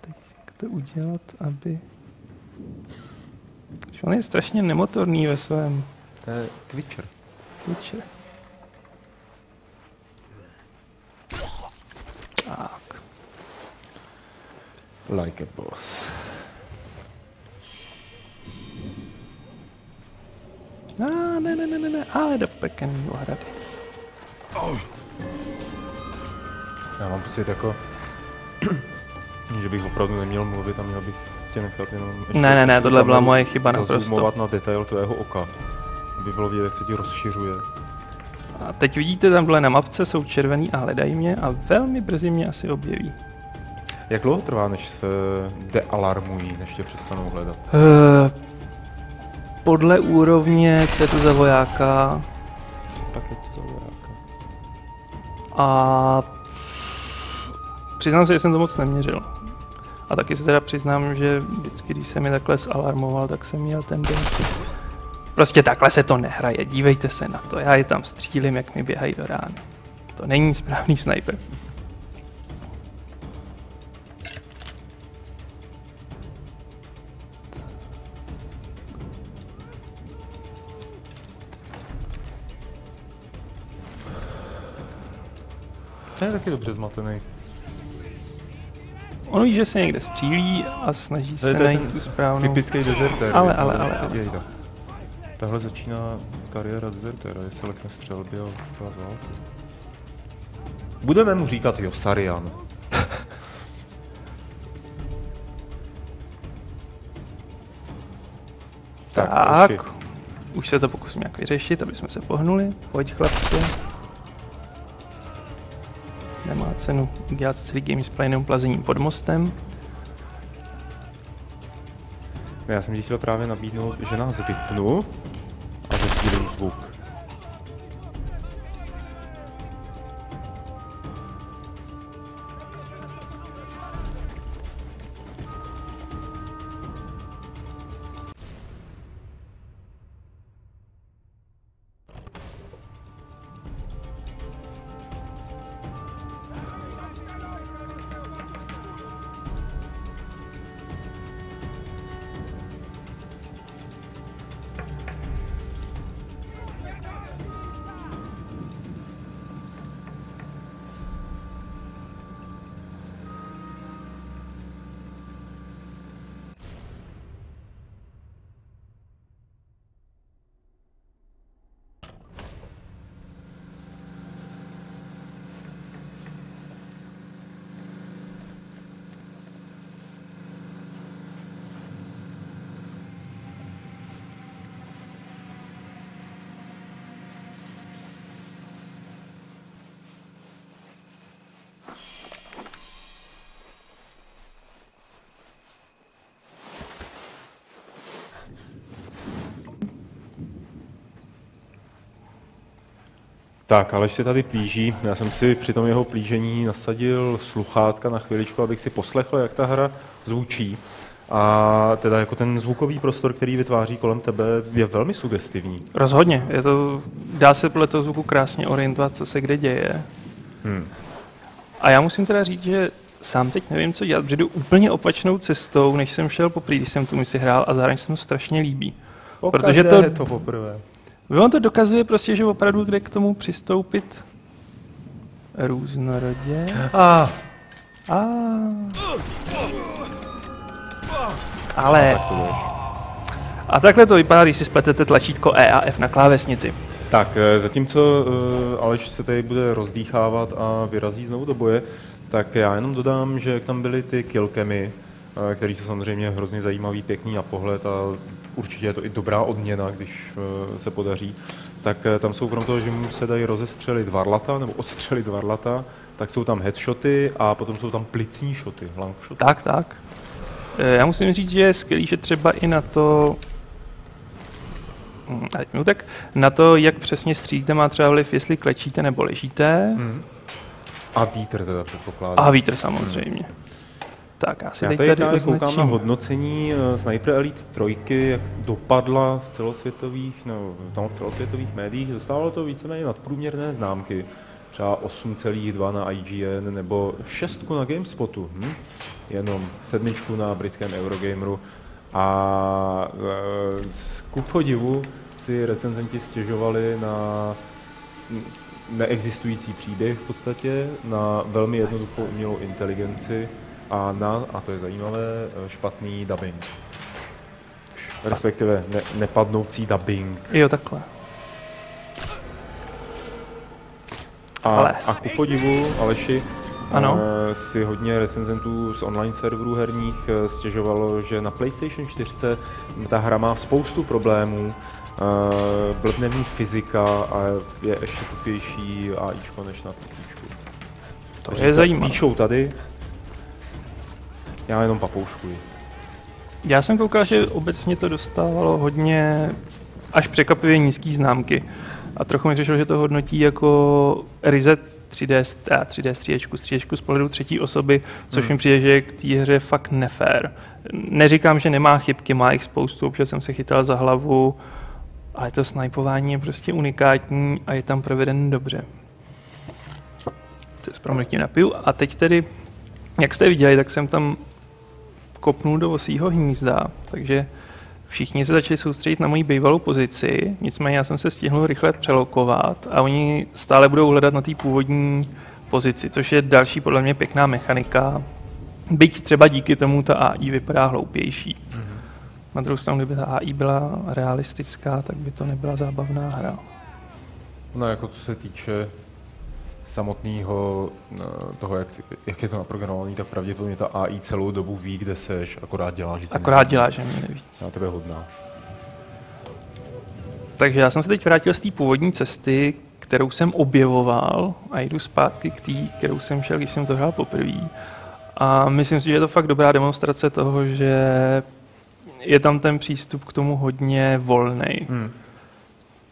Teď to udělat, aby... On je strašně nemotorný ve svém... To je Twitcher. Twitcher. Tak. Like a boss. Ah, ne, ale do pekenního hrady. Já mám pocit jako, že bych opravdu neměl mluvit a měl bych tě nechat jenom... Ne, tohle byla moje chyba naprosto. Zazumovat na detail tvého oka, aby bylo vidět, jak se ti rozšiřuje. A teď vidíte, tamhle na mapce jsou červený a hledají mě a velmi brzy mě asi objeví. Jak dlouho trvá, než se dealarmují, než tě přestanou hledat? Podle úrovně, co je to za vojáka. Pak je to za vojáka. A přiznám se, že jsem to moc neměřil. A taky se teda přiznám, že vždycky, když jsem je takhle zalarmoval, tak jsem měl tendenci. Prostě takhle se to nehraje, dívejte se na to, já je tam střílim, jak mi běhají do rány. To není správný sniper. To je taky dobře zmatený. On ví, že se někde střílí a snaží se najít tu správnou... Typický dezertér. Ale. Tahle začíná kariéra dezertéra, jestli lekne střelby a vypadá z války. Budeme mu říkat Josarian. Tak. Už se to pokusím nějak vyřešit, aby jsme se pohnuli. Pojď, chlapci. Nemá cenu dělat celý Gamesplay jenom plazením pod mostem. Já jsem ti chtěl právě nabídnout, že nás vypnu a zesílím zvuk. Tak, Aleš se tady plíží. Já jsem si při tom jeho plížení nasadil sluchátka na chvíličku, abych si poslechl, jak ta hra zvučí. A teda jako ten zvukový prostor, který vytváří kolem tebe, je velmi sugestivní. Rozhodně. Je to, dá se podle toho zvuku krásně orientovat, co se kde děje. A já musím teda říct, že sám teď nevím, co dělat, protože jdu úplně opačnou cestou, než jsem šel poprvé, když jsem tu misi hrál, a zároveň se mi strašně líbí. Protože to je to poprvé. Ono to dokazuje prostě, že opravdu kde k tomu přistoupit různorodě. Ale... A takhle to vypadá, když si spletete tlačítko E a F na klávesnici. Tak, zatímco Aleš se tady bude rozdýchávat a vyrazí znovu do boje, tak já jenom dodám, že jak tam byly ty killcamy, které jsou samozřejmě hrozně zajímavý, pěkný na pohled a určitě je to i dobrá odměna, když se podaří, tak tam jsou krom toho, že mu se dají rozestřelit varlata, nebo odstřelit varlata, tak jsou tam headshoty a potom jsou tam plicní shoty, langshoty. Tak, tak. Já musím říct, že je skvělý, že třeba i na to, jak přesně střílíte, má třeba vliv, jestli klečíte nebo ležíte. A vítr teda předpokládám. A vítr samozřejmě. Tak, já tady koukám na hodnocení Sniper Elite 3, jak dopadla v celosvětových, médiích. Dostávalo to víceméně nadprůměrné známky, třeba 8,2 na IGN nebo 6 na GameSpotu, jenom 7 na britském Eurogameru. A ku podivu si recenzenti stěžovali na neexistující příběh v podstatě, na velmi jednoduchou umělou inteligenci a na, a to je zajímavé, špatný dubbing. Respektive nepadnoucí dubbing. Jo, takhle. A ku podivu, Aleši, ano, si hodně recenzentů z online serverů herních stěžovalo, že na PlayStation 4 ta hra má spoustu problémů, blbne mu fyzika a je ještě tupější AIčko než na PC. To je zajímavé. Píšou tady, já jenom papouškuji. Já jsem koukal, že obecně to dostávalo hodně až překvapivě nízký známky. A trochu mi řešilo, že to hodnotí jako ryze 3D střílečku z pohledu třetí osoby, což mi přijde, že je k té hře fakt nefér. Neříkám, že nemá chybky, má jich spoustu, občas jsem se chytal za hlavu, ale to snajpování je prostě unikátní a je tam proveden dobře. Se s proměnutím napiju. A teď tedy, jak jste viděli, tak jsem tam kopnul do osího hnízda, takže všichni se začali soustředit na moji bývalou pozici, nicméně já jsem se stihnul rychle přelokovat a oni stále budou hledat na té původní pozici, což je další podle mě pěkná mechanika, byť třeba díky tomu ta AI vypadá hloupější. Na druhou stranu, kdyby ta AI byla realistická, tak by to nebyla zábavná hra. No jako co se týče samotného toho, jak je to naprogramovaný, tak pravděpodobně ta AI celou dobu ví, kde seš, akorát dělá, že to mě neví. Já tebe hodná. Takže já jsem se teď vrátil z té původní cesty, kterou jsem objevoval, a jdu zpátky k té, kterou jsem šel, když jsem to hrál poprvé. A myslím si, že je to fakt dobrá demonstrace toho, že je tam ten přístup k tomu hodně volnej.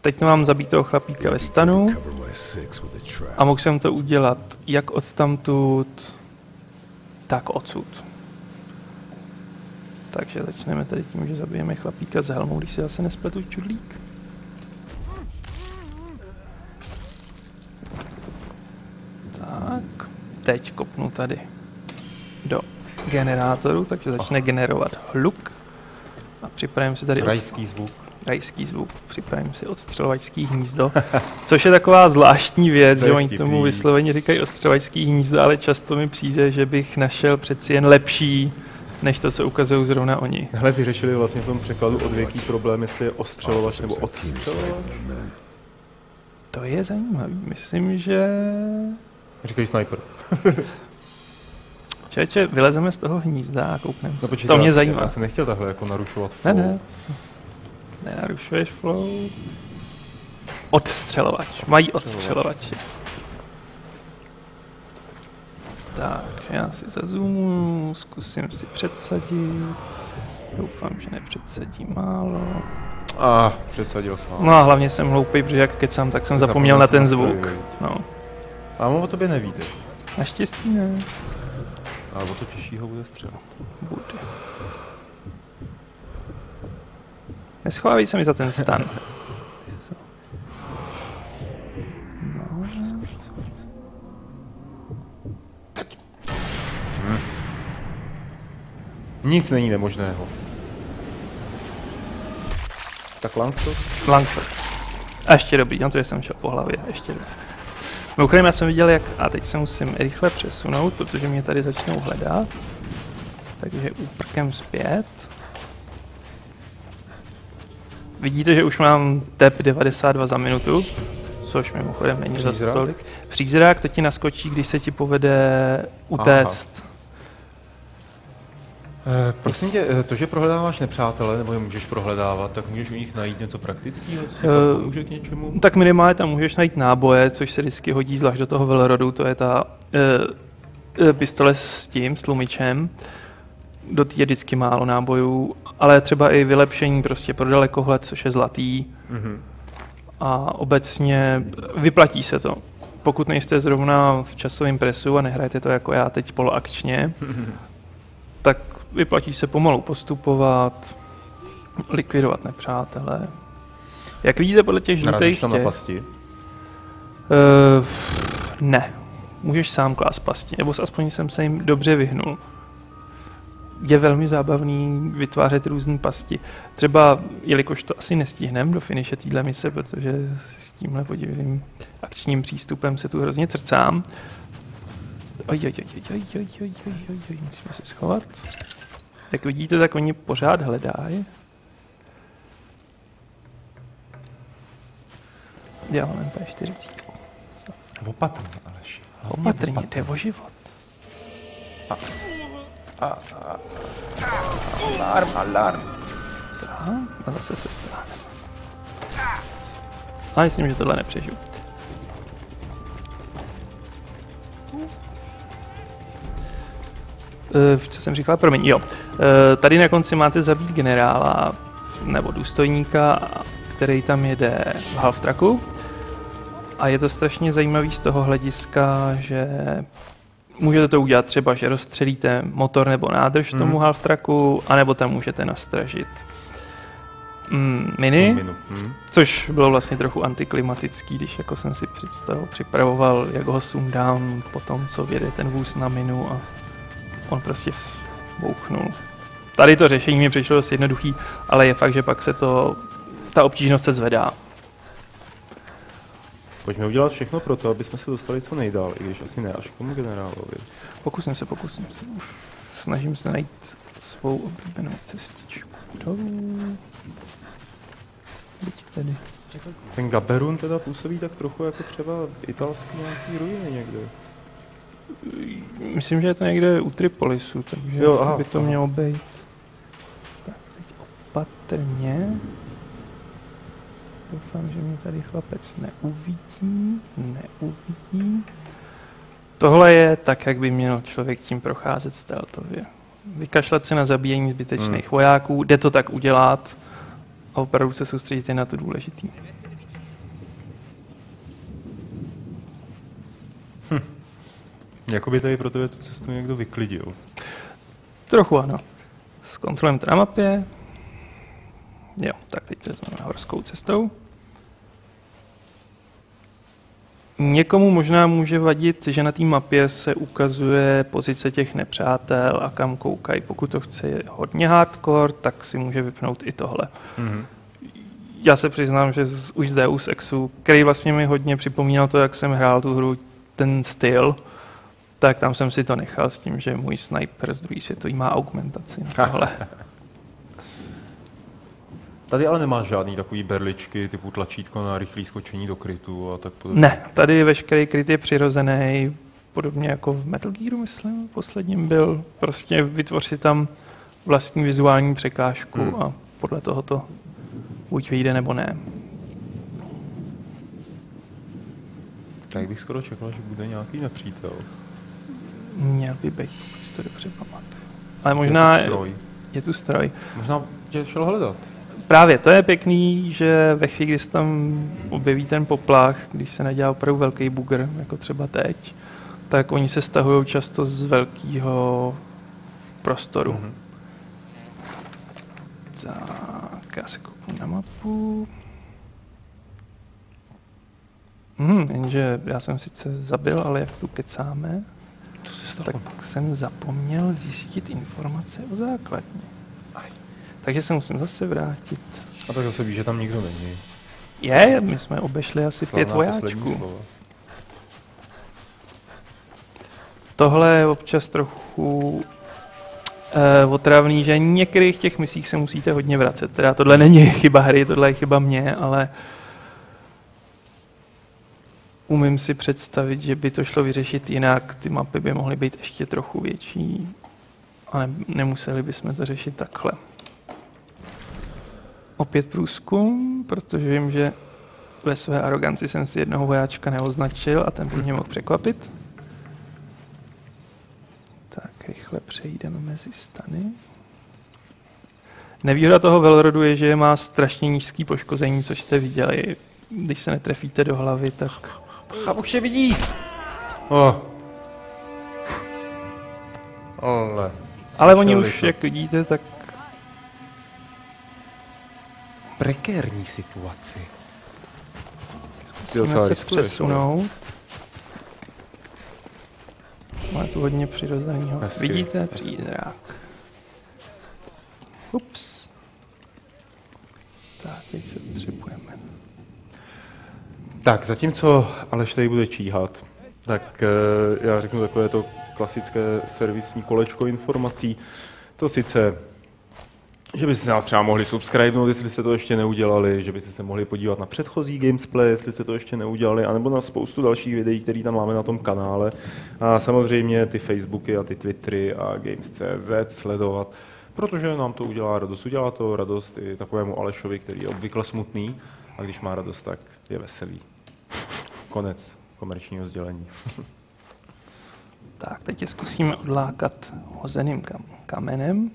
Teď mám zabít toho chlapíka ve stanu a mohl jsem to udělat jak odtamtud, tak odsud. Takže začneme tady tím, že zabijeme chlapíka s helmou, když si zase nespletu čudlík. Tak, teď kopnu tady do generátoru, takže začne generovat hluk a připravím si tady rajský zvuk. Připravím si odstřelovačský hnízdo, což je taková zvláštní věc, že oni tomu vysloveně říkají odstřelovačský hnízdo, ale často mi přijde, že bych našel přeci jen lepší, než to, co ukazují zrovna oni. Hele, vyřešili vlastně v tom překladu odvěký problém, jestli je ostřelovač nebo odstřelovač. To je zajímavý, myslím, že... Říkají sniper. Čeče, vylezeme z toho hnízda a koukneme se. No, počítá, to mě zajímá. Já jsem nechtěl takhle jako narušovat flow. Ne. Nenarušuješ flow. Odstřelovač. Mají odstřelovače. Takže já si zazoomuju, zkusím si předsadit. Doufám, že nepředsadí málo. A přesadil jsem. No a hlavně jsem hloupý, protože jak kecám, tak jsem zapomněl na ten zvuk. No. A on o tobě neví. Naštěstí ne. Ale o to těžšího bude střel. Bude. Neschovávej se mi za ten stan. Nic není nemožného. Tak Langford? Langford. A ještě dobrý, na to, že jsem šel po hlavě. Ještě dobrý. Mimochodem, já jsem viděl, jak... A teď se musím rychle přesunout, protože mě tady začnou hledat. Takže úprkem zpět. Vidíte, že už mám tep 92 za minutu, což mimochodem není za tolik. Přízrak to ti naskočí, když se ti povede utéct. Aha. Prosím tě, to, že prohledáváš nepřátele, nebo je můžeš prohledávat, tak můžeš u nich najít něco praktického, co ti pomůže k něčemu? Tak minimálně tam můžeš najít náboje, což se vždycky hodí, zvlášť do toho velrodu, to je ta pistole s tlumičem. Do té je vždycky málo nábojů, ale třeba i vylepšení prostě pro dalekohled, což je zlatý. Mm-hmm. A obecně vyplatí se to. Pokud nejste zrovna v časovém presu a nehrajete to jako já teď poloakčně, mm-hmm. tak vyplatí se pomalu postupovat, likvidovat nepřátelé. Jak vidíte podle těch žlutých tam na pasti? Ne. Můžeš sám klást pasti, nebo aspoň jsem se jim dobře vyhnul. Je velmi zábavný vytvářet různé pasti. Třeba, jelikož to asi nestihneme do finiše téhle mise, protože s tímhle podivným akčním přístupem se tu hrozně trcám. Oj, musíme se schovat. Jak vidíte, tak oni pořád hledají. Já mám MP40. Opatrně, Aleši. Opatrně, jde o život. Alarm. A zase se strávím. A myslím, že tohle nepřežiju. Co jsem říkal, promiň, jo. Tady na konci máte zabít generála nebo důstojníka, který tam jede v half-tracku. A je to strašně zajímavý z toho hlediska, že můžete to udělat třeba, že rozstřelíte motor nebo nádrž tomu half-tracku, anebo tam můžete nastražit miny, což bylo vlastně trochu antiklimatický, když jako jsem si připravoval, jak ho sundám po tom, co vjede ten vůz na minu a on prostě bouchnul. Tady to řešení mi přišlo dost jednoduchý, ale je fakt, že pak se ta obtížnost se zvedá. Pojďme udělat všechno pro to, aby jsme se dostali co nejdál, i když asi ne až k tomu generálovi. Pokusím se. Už snažím se najít svou oblíbenou cestičku. Tady. Ten Gaberun teda působí tak trochu jako třeba italský nějaký ruiny někde. Myslím, že je to někde u Tripolisu, takže jo, aha, by to mělo být. Tak teď opatrně. Doufám, že mě tady chlapec neuvidí. Tohle je tak, jak by měl člověk tím procházet stealthově. Vykašlat se na zabíjení zbytečných vojáků, jde to tak udělat a opravdu se soustředit na to důležité. Jakoby tady pro tebe tu cestu někdo vyklidil. Trochu ano. S kontrolem na mapě. Jo, tak teď vezmeme horskou cestou. Někomu možná může vadit, že na té mapě se ukazuje pozice těch nepřátel a kam koukají. Pokud to chce hodně hardcore, tak si může vypnout i tohle. Mm-hmm. Já se přiznám, že už z Deus Exu, který vlastně mi hodně připomínal to, jak jsem hrál tu hru, ten styl, tak tam jsem si to nechal s tím, že můj sniper z druhé světový má augmentaci na tohle. Tady ale nemáš žádný takový berličky typu tlačítko na rychlé skočení do krytu a tak podobně. Ne, tady veškerý kryt je přirozený, podobně jako v Metal Gearu, myslím, posledním byl. Prostě vytvořit tam vlastní vizuální překážku a podle toho to buď vyjde, nebo ne. Tak bych skoro čekal, že bude nějaký nepřítel. Měl by být, si to dobře pamatuju. Ale možná je tu stroj. Možná tě šel hledat. právě to je pěkný, že ve chvíli, kdy se tam objeví ten poplach, když se nedělá opravdu velký bugr, jako třeba teď, tak oni se stahují často z velkého prostoru. Mm-hmm. Tak, já se kouknu na mapu. Jenže já jsem sice zabil, ale jak tu kecáme, co se stalo? Tak jsem zapomněl zjistit informace o základně. Takže se musím zase vrátit. A takže se ví, že tam nikdo není. Je, my jsme obešli asi 5 vojáčků. Tohle je občas trochu otravný, že některých těch misích se musíte hodně vracet. Teda tohle není chyba hry, tohle je chyba mě, ale umím si představit, že by to šlo vyřešit jinak. Ty mapy by mohly být ještě trochu větší, ale nemuseli bychom to řešit takhle. Opět průzkum, protože vím, že ve své aroganci jsem si jednoho vojáčka neoznačil a ten by mě mohl překvapit. Tak rychle přejdeme mezi stany. Nevýhoda toho velrodu je, že má strašně nízký poškození, což jste viděli. Když se netrefíte do hlavy, tak... Už je vidí! Ale oni už, jak vidíte, tak... Prekérní situaci. Musíme se přesunout. Má tu hodně přirozeného. Vidíte? Přízrak. Ups. Tak, teď se potřebujeme. Tak, zatímco Aleš tady bude číhat, tak já řeknu takové to klasické servisní kolečko informací. To sice... Že byste se nás třeba mohli subscribenout, jestli jste to ještě neudělali, že byste se mohli podívat na předchozí Gamesplay, jestli jste to ještě neudělali, anebo na spoustu dalších videí, které tam máme na tom kanále. A samozřejmě ty Facebooky a ty Twittery a games.cz sledovat, protože nám to udělá radost. Udělá to radost i takovému Alešovi, který je obvykle smutný, a když má radost, tak je veselý. Konec komerčního sdělení. Tak, teď je zkusíme odlákat hozeným kamenem.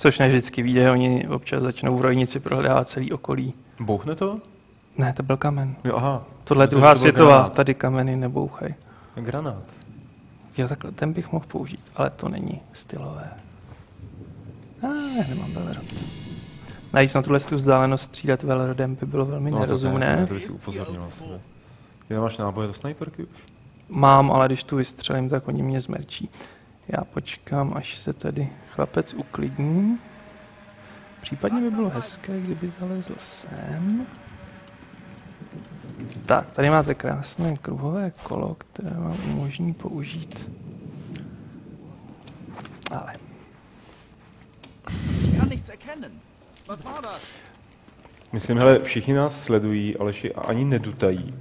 Což ne vždycky vyjde, oni občas začnou v rojnici prohledávat celý okolí. Bouchne to? Ne, to byl kamen. Jo, aha. Tohle je druhá světová, granát. Tady kameny nebouchají. Granát. Jo, takhle, ten bych mohl použít, ale to není stylové. Ne, nemám velrod. Najít na tuhle vzdálenost střídat velrodem by bylo velmi nerozumné. To by si upozornila sebe. Ty nemáš náboje do snajperky už? Mám, ale když tu vystřelím, tak oni mě zmerčí. Já počkám, až se tady chlapec uklidní. Případně by bylo hezké, kdyby zalezl sem. Tak, tady máte krásné kruhové kolo, které vám umožní použít. Ale. Myslím, hele, všichni nás sledují, Aleši, a ani nedutají.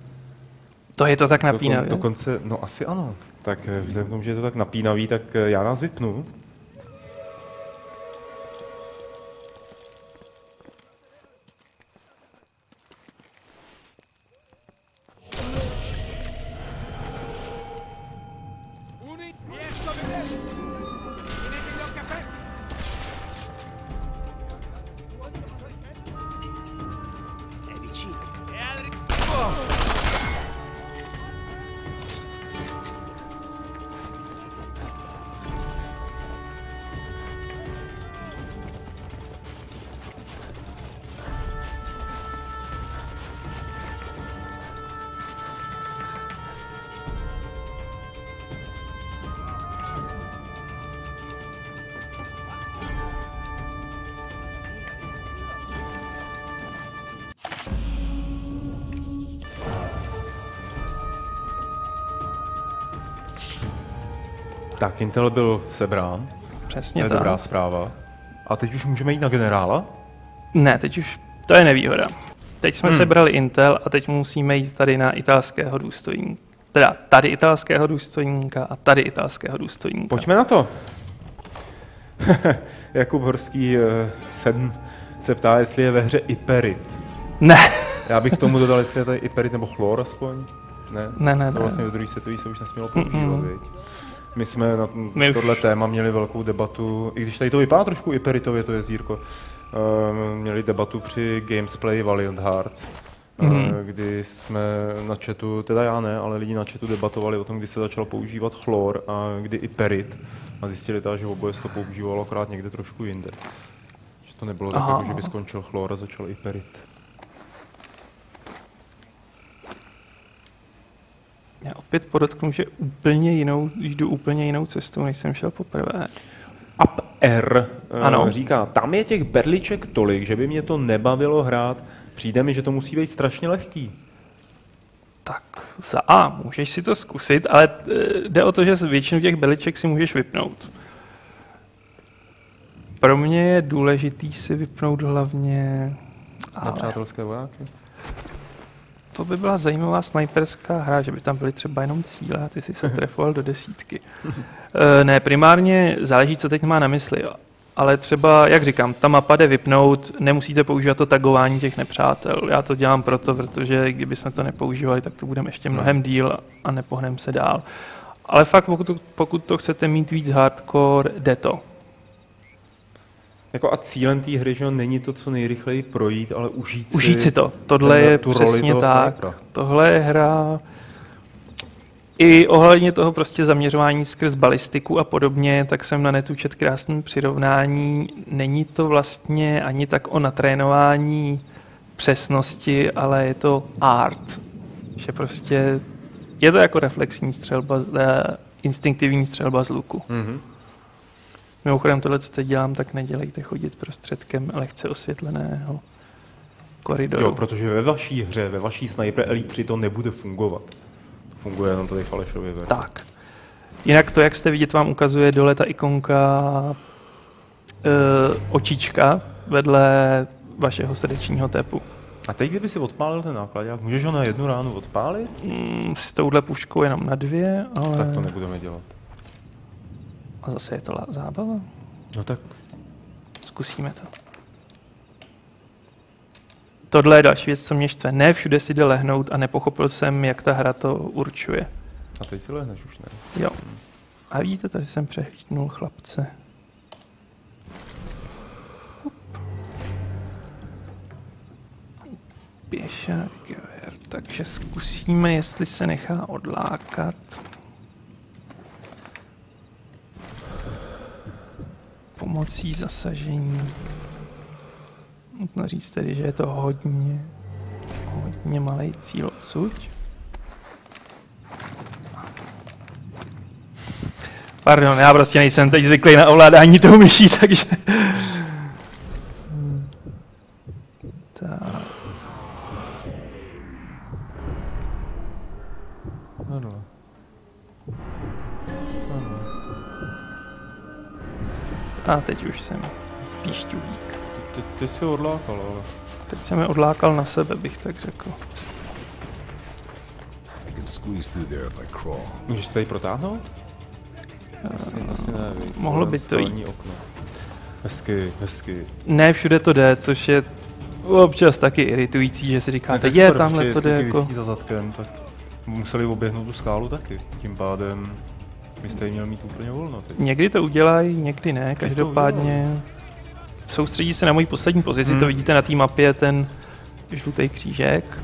To je to tak napínavý. Dokonce, no asi ano. Tak vzhledem k tomu, že je to tak napínavý, tak já nás vypnu. Tak, Intel byl sebrán. Přesně tak. To je dobrá zpráva. A teď už můžeme jít na generála? Ne, teď už, to je nevýhoda. Teď jsme sebrali Intel a teď musíme jít tady na italského důstojníka. Teda tady italského důstojníka a tady italského důstojníka. Pojďme na to. Jakub Horský 7 se ptá, jestli je ve hře Iperit. Ne. Já bych tomu dodal, jestli je tady Iperit nebo chlor aspoň. Ne, ne, ne. To vlastně ve druhé světové se už nesmělo používat, viď? My jsme na tohle téma měli velkou debatu, i když tady to vypadá trošku iperitově, to jezírko, měli debatu při GamesPlay Valiant Hearts, kdy jsme na chatu, teda já ne, ale lidi na chatu debatovali o tom, kdy se začal používat chlor a kdy i perit, a zjistili teda, že oboje se to používalo akorát někde trošku jinde. Že to nebylo tak, že by skončil chlor a začal i perit. Já opět podotknu, že jdu úplně jinou cestou, než jsem šel poprvé. Up R říká, tam je těch berliček tolik, že by mě to nebavilo hrát. Přijde mi, že to musí být strašně lehký. Tak za A, můžeš si to zkusit, ale jde o to, že většinu těch berliček si můžeš vypnout. Pro mě je důležitý si vypnout hlavně... Nepřátelské vojáky? To by byla zajímavá snajperská hra, že by tam byly třeba jenom cíle a ty si se trefoval do desítky. Ne, primárně záleží, co teď má na mysli. Ale třeba, jak říkám, ta mapa jde vypnout, nemusíte používat to tagování těch nepřátel. Já to dělám proto, protože kdybychom to nepoužívali, tak to budeme ještě mnohem díl a nepohneme se dál. Ale fakt, pokud to chcete mít víc hardcore, jde to. Jako a cílem té hry, že není to, co nejrychleji projít, ale užít si to. Tohle je přesně tak. Snipera. Tohle je hra i ohledně toho prostě zaměřování skrz balistiku a podobně, tak jsem na netu četl krásné přirovnání. Není to vlastně ani tak o natrénování přesnosti, ale je to art. Že prostě je to jako reflexní střelba, instinktivní střelba z luku. Mm-hmm. Mimochodem, tohle, co teď dělám, tak nedělejte chodit prostředkem lehce osvětleného koridoru. Jo, protože ve vaší hře, ve vaší Sniper Elite 3 to nebude fungovat. To funguje jenom tady v Alešově verzi. Tak. Jinak to, jak jste vidět, vám ukazuje dole ta ikonka očička vedle vašeho srdečního tepu. A teď, kdyby si odpálil ten nákladák, můžeš ho na jednu ránu odpálit? S touhle puškou jenom na dvě, ale... Tak to nebudeme dělat. A zase je to zábava. No tak. Zkusíme to. Tohle je další věc, co mě štve. Ne všude si jde lehnout a nepochopil jsem, jak ta hra to určuje. A teď si lehneš už, ne? Jo. A vidíte, tady jsem přehlídnul chlapce. Pěšák, takže zkusíme, jestli se nechá odlákat. Pomocí zasažení. Nutno říct tedy, že je to hodně malej cíl odsud. Pardon, já prostě nejsem teď zvyklý na ovládání tou myší, takže... Tak. A teď už jsem spíš ťulík. Teď se odlákal, ale... Teď jsem je odlákal na sebe, bych tak řekl. Můžeš tady protáhnout? Asi ne, mohlo by to jít. Okno. Hezky. Ne, všude to jde, což je občas taky iritující, že si říkáte, je, tamhle to jde jako... za zadkem, tak museli oběhnout tu skálu taky, tím pádem... Vy jste měl mít úplně volno teď. Někdy to udělají, někdy ne, každopádně soustředí se na moji poslední pozici, to vidíte na té mapě, ten žlutý křížek.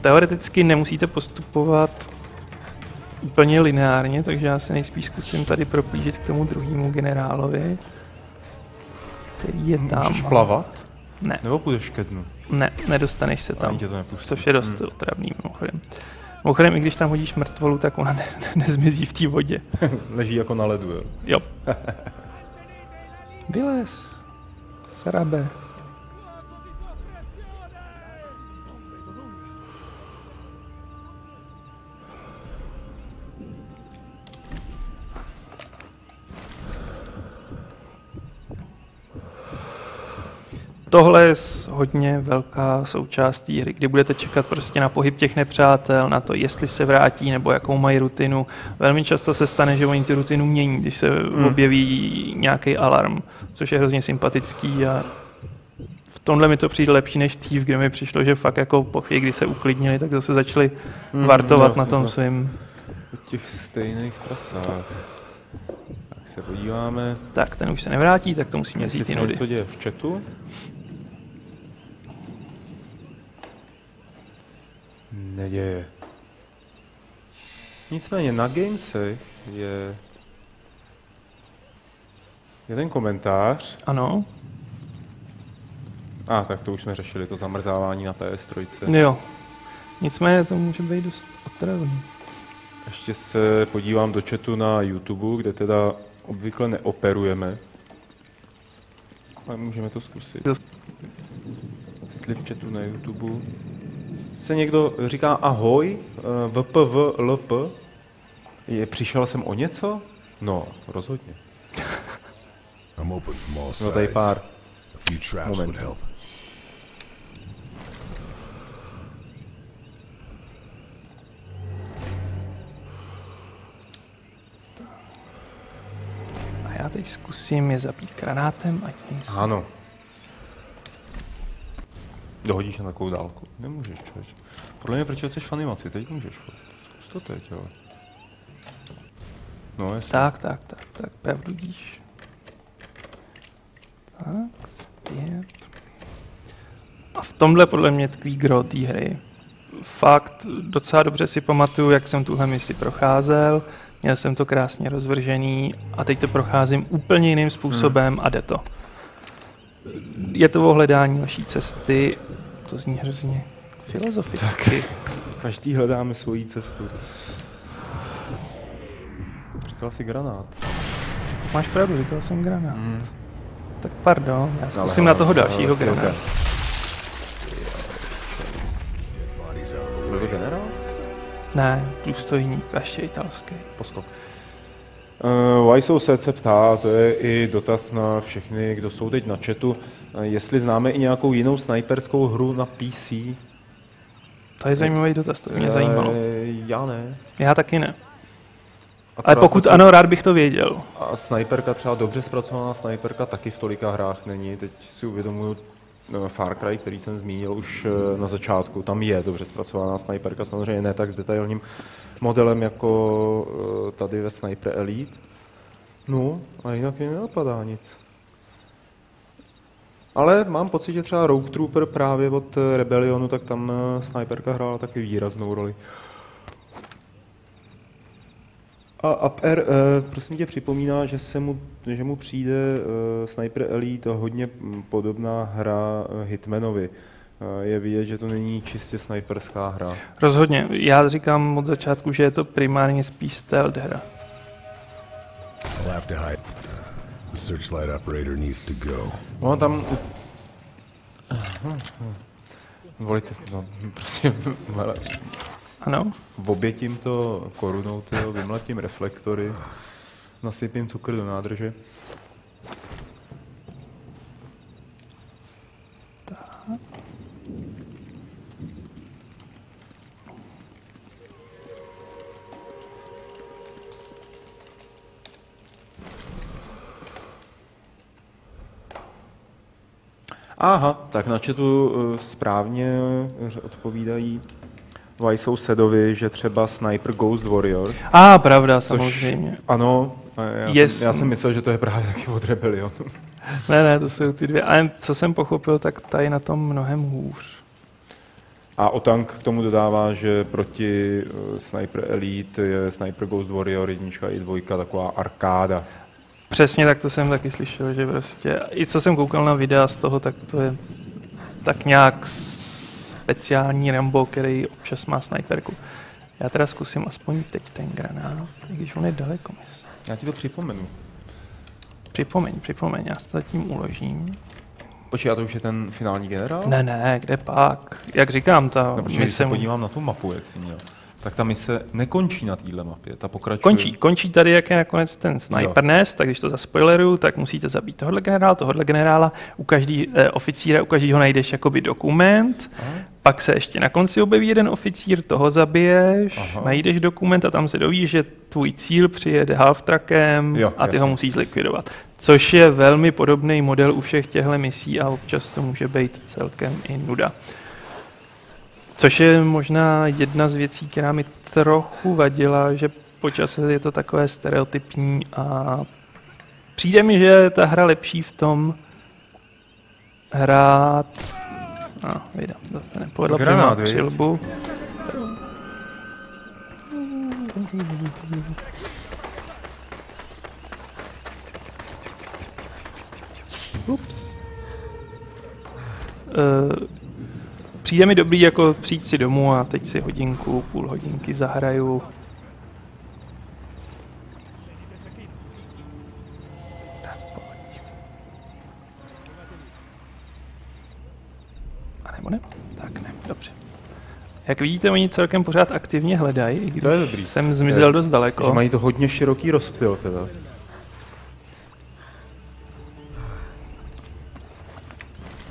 Teoreticky nemusíte postupovat úplně lineárně, takže já se nejspíš zkusím tady proplížit k tomu druhému generálovi, který je tam. Můžeš plavat? Ne. Nebo půjdeš ke dnu? Ne, nedostaneš se tam, to což je dost otravný mimochodem. Mimochodem, i když tam hodíš mrtvolu, tak ona nezmizí v té vodě. Leží jako na ledu, jo? Jo. Vylez, srabe. Tohle je hodně velká součást té hry, kdy budete čekat prostě na pohyb těch nepřátel, na to, jestli se vrátí nebo jakou mají rutinu. Velmi často se stane, že oni tu rutinu mění, když se objeví nějaký alarm, což je hrozně sympatický a v tomhle mi to přijde lepší než Thief, kde mi přišlo, že fakt jako po chvíli, kdy se uklidnili, tak zase začali vartovat na tom svým. U těch stejných trasách. Tak se podíváme. Tak, ten už se nevrátí, tak to musíme vzít jinudy. Co děje v chatu? Neděje. Nicméně na Gamesech je jeden komentář. Ano. A tak to už jsme řešili, to zamrzávání na PS3. Jo. Nicméně to může být dost otravný. Ještě se podívám do chatu na YouTube, kde teda obvykle neoperujeme. Ale můžeme to zkusit. Jestli v chatu na YouTube se někdo říká ahoj, vpvlp, přišel jsem o něco? No, rozhodně. No tady pár momentů. A já teď zkusím je zabít granátem, ať nejsou. Ano. Dohodíš na takovou dálku. Nemůžeš, člověče. Podle mě, proč jsi v animaci, teď můžeš. Zkus to teď, ale. No, jestli. Tak, pravdu díš. Tak, zpět. A v tomhle podle mě tkví gro té hry. Fakt docela dobře si pamatuju, jak jsem tuhle misi procházel. Měl jsem to krásně rozvržený a teď to procházím úplně jiným způsobem a jde to. Je to o hledání vaší cesty, to zní hrozně filozoficky. Každý hledáme svoji cestu. Říkal jsi granát. Máš pravdu, říkal jsem granát. Tak pardon, já zkusím na toho dalšího granátu. Byl to generál? Ne, důstojník, ještě italský. Poskok. YSOC se ptá, to je i dotaz na všechny, kdo jsou teď na chatu, jestli známe i nějakou jinou snajperskou hru na PC. To je zajímavý dotaz, to mě zajímalo. Já ne. Já taky ne. Ale pokud ano, rád bych to věděl. A snajperka, třeba dobře zpracovaná snajperka, taky v tolika hrách není. Teď si uvědomuji Far Cry, který jsem zmínil už na začátku. Tam je dobře zpracovaná snajperka, samozřejmě ne tak s detailním modelem jako tady ve Sniper Elite. No, a jinak mi nenapadá nic. Ale mám pocit, že třeba Rogue Trooper právě od Rebellionu, tak tam snajperka hrála taky výraznou roli. A UpR, prosím tě, připomíná, že mu přijde Sniper Elite hodně podobná hra Hitmanovi. Je vidět, že to není čistě snajperská hra. Rozhodně. Já říkám od začátku, že je to primárně spíš stealth hra. No tam... Volíte, no, prosím, hele. Ano? Obětím to korunou, tyjo, vymlatím reflektory, nasypím cukr do nádrže. Aha, tak na chatu správně odpovídají Vajsousedovi, že třeba Sniper Ghost Warrior. A pravda, samozřejmě. Což, ano, já jsem myslel, že to je právě taky od Rebellionu. Ne, to jsou ty dvě. A co jsem pochopil, tak ta je na tom mnohem hůř. A Otank k tomu dodává, že proti Sniper Elite je Sniper Ghost Warrior 1 i 2 taková arkáda. Přesně, tak to jsem taky slyšel, že prostě, i co jsem koukal na videa z toho, tak to je tak nějak speciální Rambo, který občas má snajperku. Já teda zkusím aspoň teď ten granát, když on je daleko. Já ti to připomenu. Připomeň, já se zatím uložím. Počkej, a to už je ten finální generál? Ne, kde pak? Jak říkám, ta mise... Když se podívám na tu mapu, jak jsi měl, tak ta mise nekončí na téhle mapě, ta pokračuje... Končí tady, jak je nakonec ten sniper nest, tak když to zaspoileruju, tak musíte zabít tohohle generála, u každý oficíra, u každého najdeš jakoby dokument, pak se ještě na konci objeví jeden oficír, toho zabiješ, najdeš dokument a tam se dovíš, že tvůj cíl přijede half-trackem a ty ho musíš zlikvidovat. Což je velmi podobný model u všech těchto misí a občas to může být celkem i nuda. Což je možná jedna z věcí, která mi trochu vadila, že po čase je to takové stereotypní a Přijde mi, že je ta hra lepší v tom hrát... Vida, to se nepovedlo primát přilbu. Přijde mi dobrý jako přijít si domů a teď si hodinku, půl hodinky zahraju. Jak vidíte, oni celkem pořád aktivně hledají, i když jsem zmizel dost daleko. Že mají to hodně široký rozptyl teda.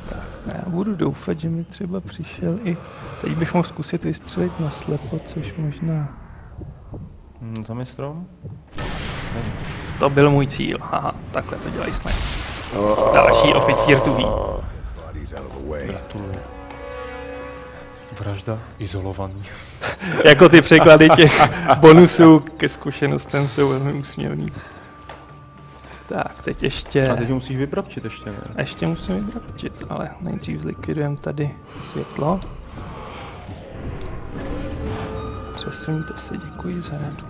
Tak, já budu doufat, že mi třeba přišel i... Teď bych mohl zkusit vystřelit naslepo, což možná... Tam je strom? To byl můj cíl, haha, takhle to dělají snad. Další oficír tu ví. Vražda izolovaný. Jako ty překlady těch bonusů ke zkušenostem jsou velmi úsměvný. Tak, teď ještě... A teď musíš vybrabčit ještě, ne? Ještě musím vybrabčit, ale nejdřív zlikvidujeme tady světlo. Přesuňte se, děkuji za radu.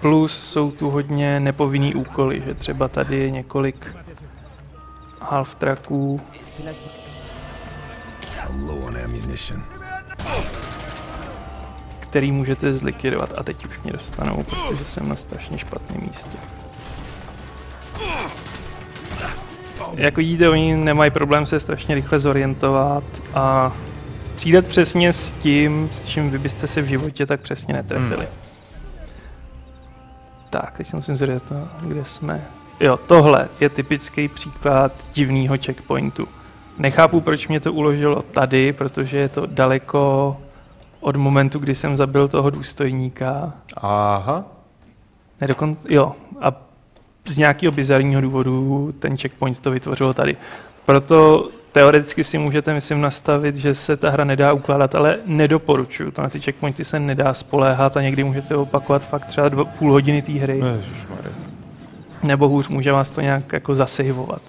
Plus jsou tu hodně nepovinný úkoly, že třeba tady je několik half tracků. Který můžete zlikvidovat a teď už mě dostanou, protože jsem na strašně špatném místě. Jak vidíte, oni nemají problém se strašně rychle zorientovat a střídat přesně s tím, s čím vy byste se v životě tak přesně netrefili. Tak, teď se musím zorientovat, kde jsme. Jo, tohle je typický příklad divného checkpointu. Nechápu, proč mě to uložilo tady, protože je to daleko od momentu, kdy jsem zabil toho důstojníka. Aha. Jo, a z nějakého bizarního důvodu ten checkpoint to vytvořilo tady. Proto teoreticky si můžete, myslím, nastavit, že se ta hra nedá ukládat, ale nedoporučuju. To na ty checkpointy se nedá spoléhat a někdy můžete opakovat fakt třeba půl hodiny té hry. Ježišmarja. Nebo hůř, může vás to nějak jako zasejvovat.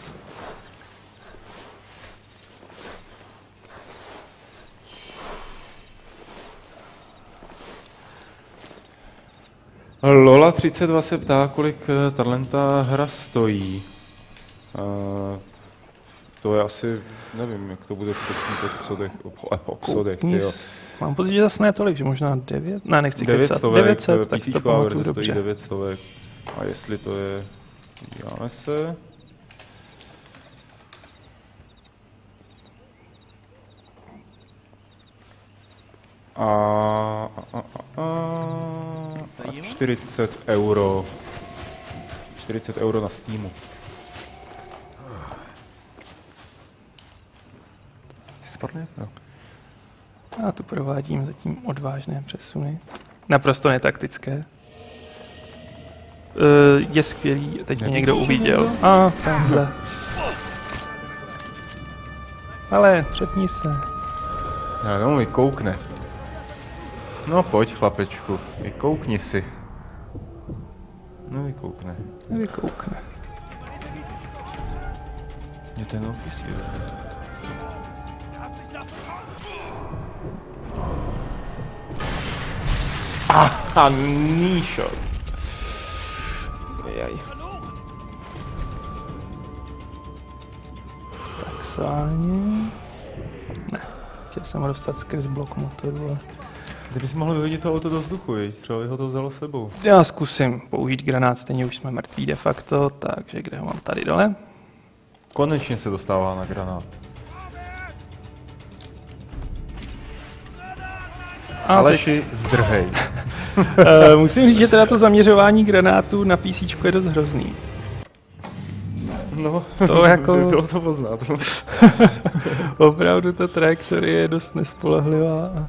Lola32 se ptá, kolik tato hra stojí. To je asi, nevím, jak to bude přesně obsodech. Mám pocit, že zase ne tolik, že možná 9, ne, nechci kecat. 900, tak si to pamatuju dobře. 900. A jestli to je... Díváme se... A 40 €. 40 € na Steamu. Spadne? Jo. Já tu provádím zatím odvážné přesuny. Naprosto netaktické. Je skvělý, teď mě někdo uviděl. A tamhle. Ale přepni se. Ale on vykoukne. No pojď, chlapečku, vykoukni si. No vykoukne. Nevykoukne. Mě ten opis je. Aha, níšot. Tak sáně... Ne, chtěl jsem ho dostat skrz blok motoru, ale... Kdybys mohl vyhodit to auto do vzduchu, jeď, třeba by ho to vzalo sebou. Já zkusím použít granát, stejně už jsme mrtví de facto, takže kde ho mám, tady dole? Konečně se dostává na granát. Aleši, zdrhej. Musím říct, že teda to zaměřování granátů na PC je dost hrozný. No, to jako... bylo to poznat. Opravdu ta trajektorie je dost nespolehlivá.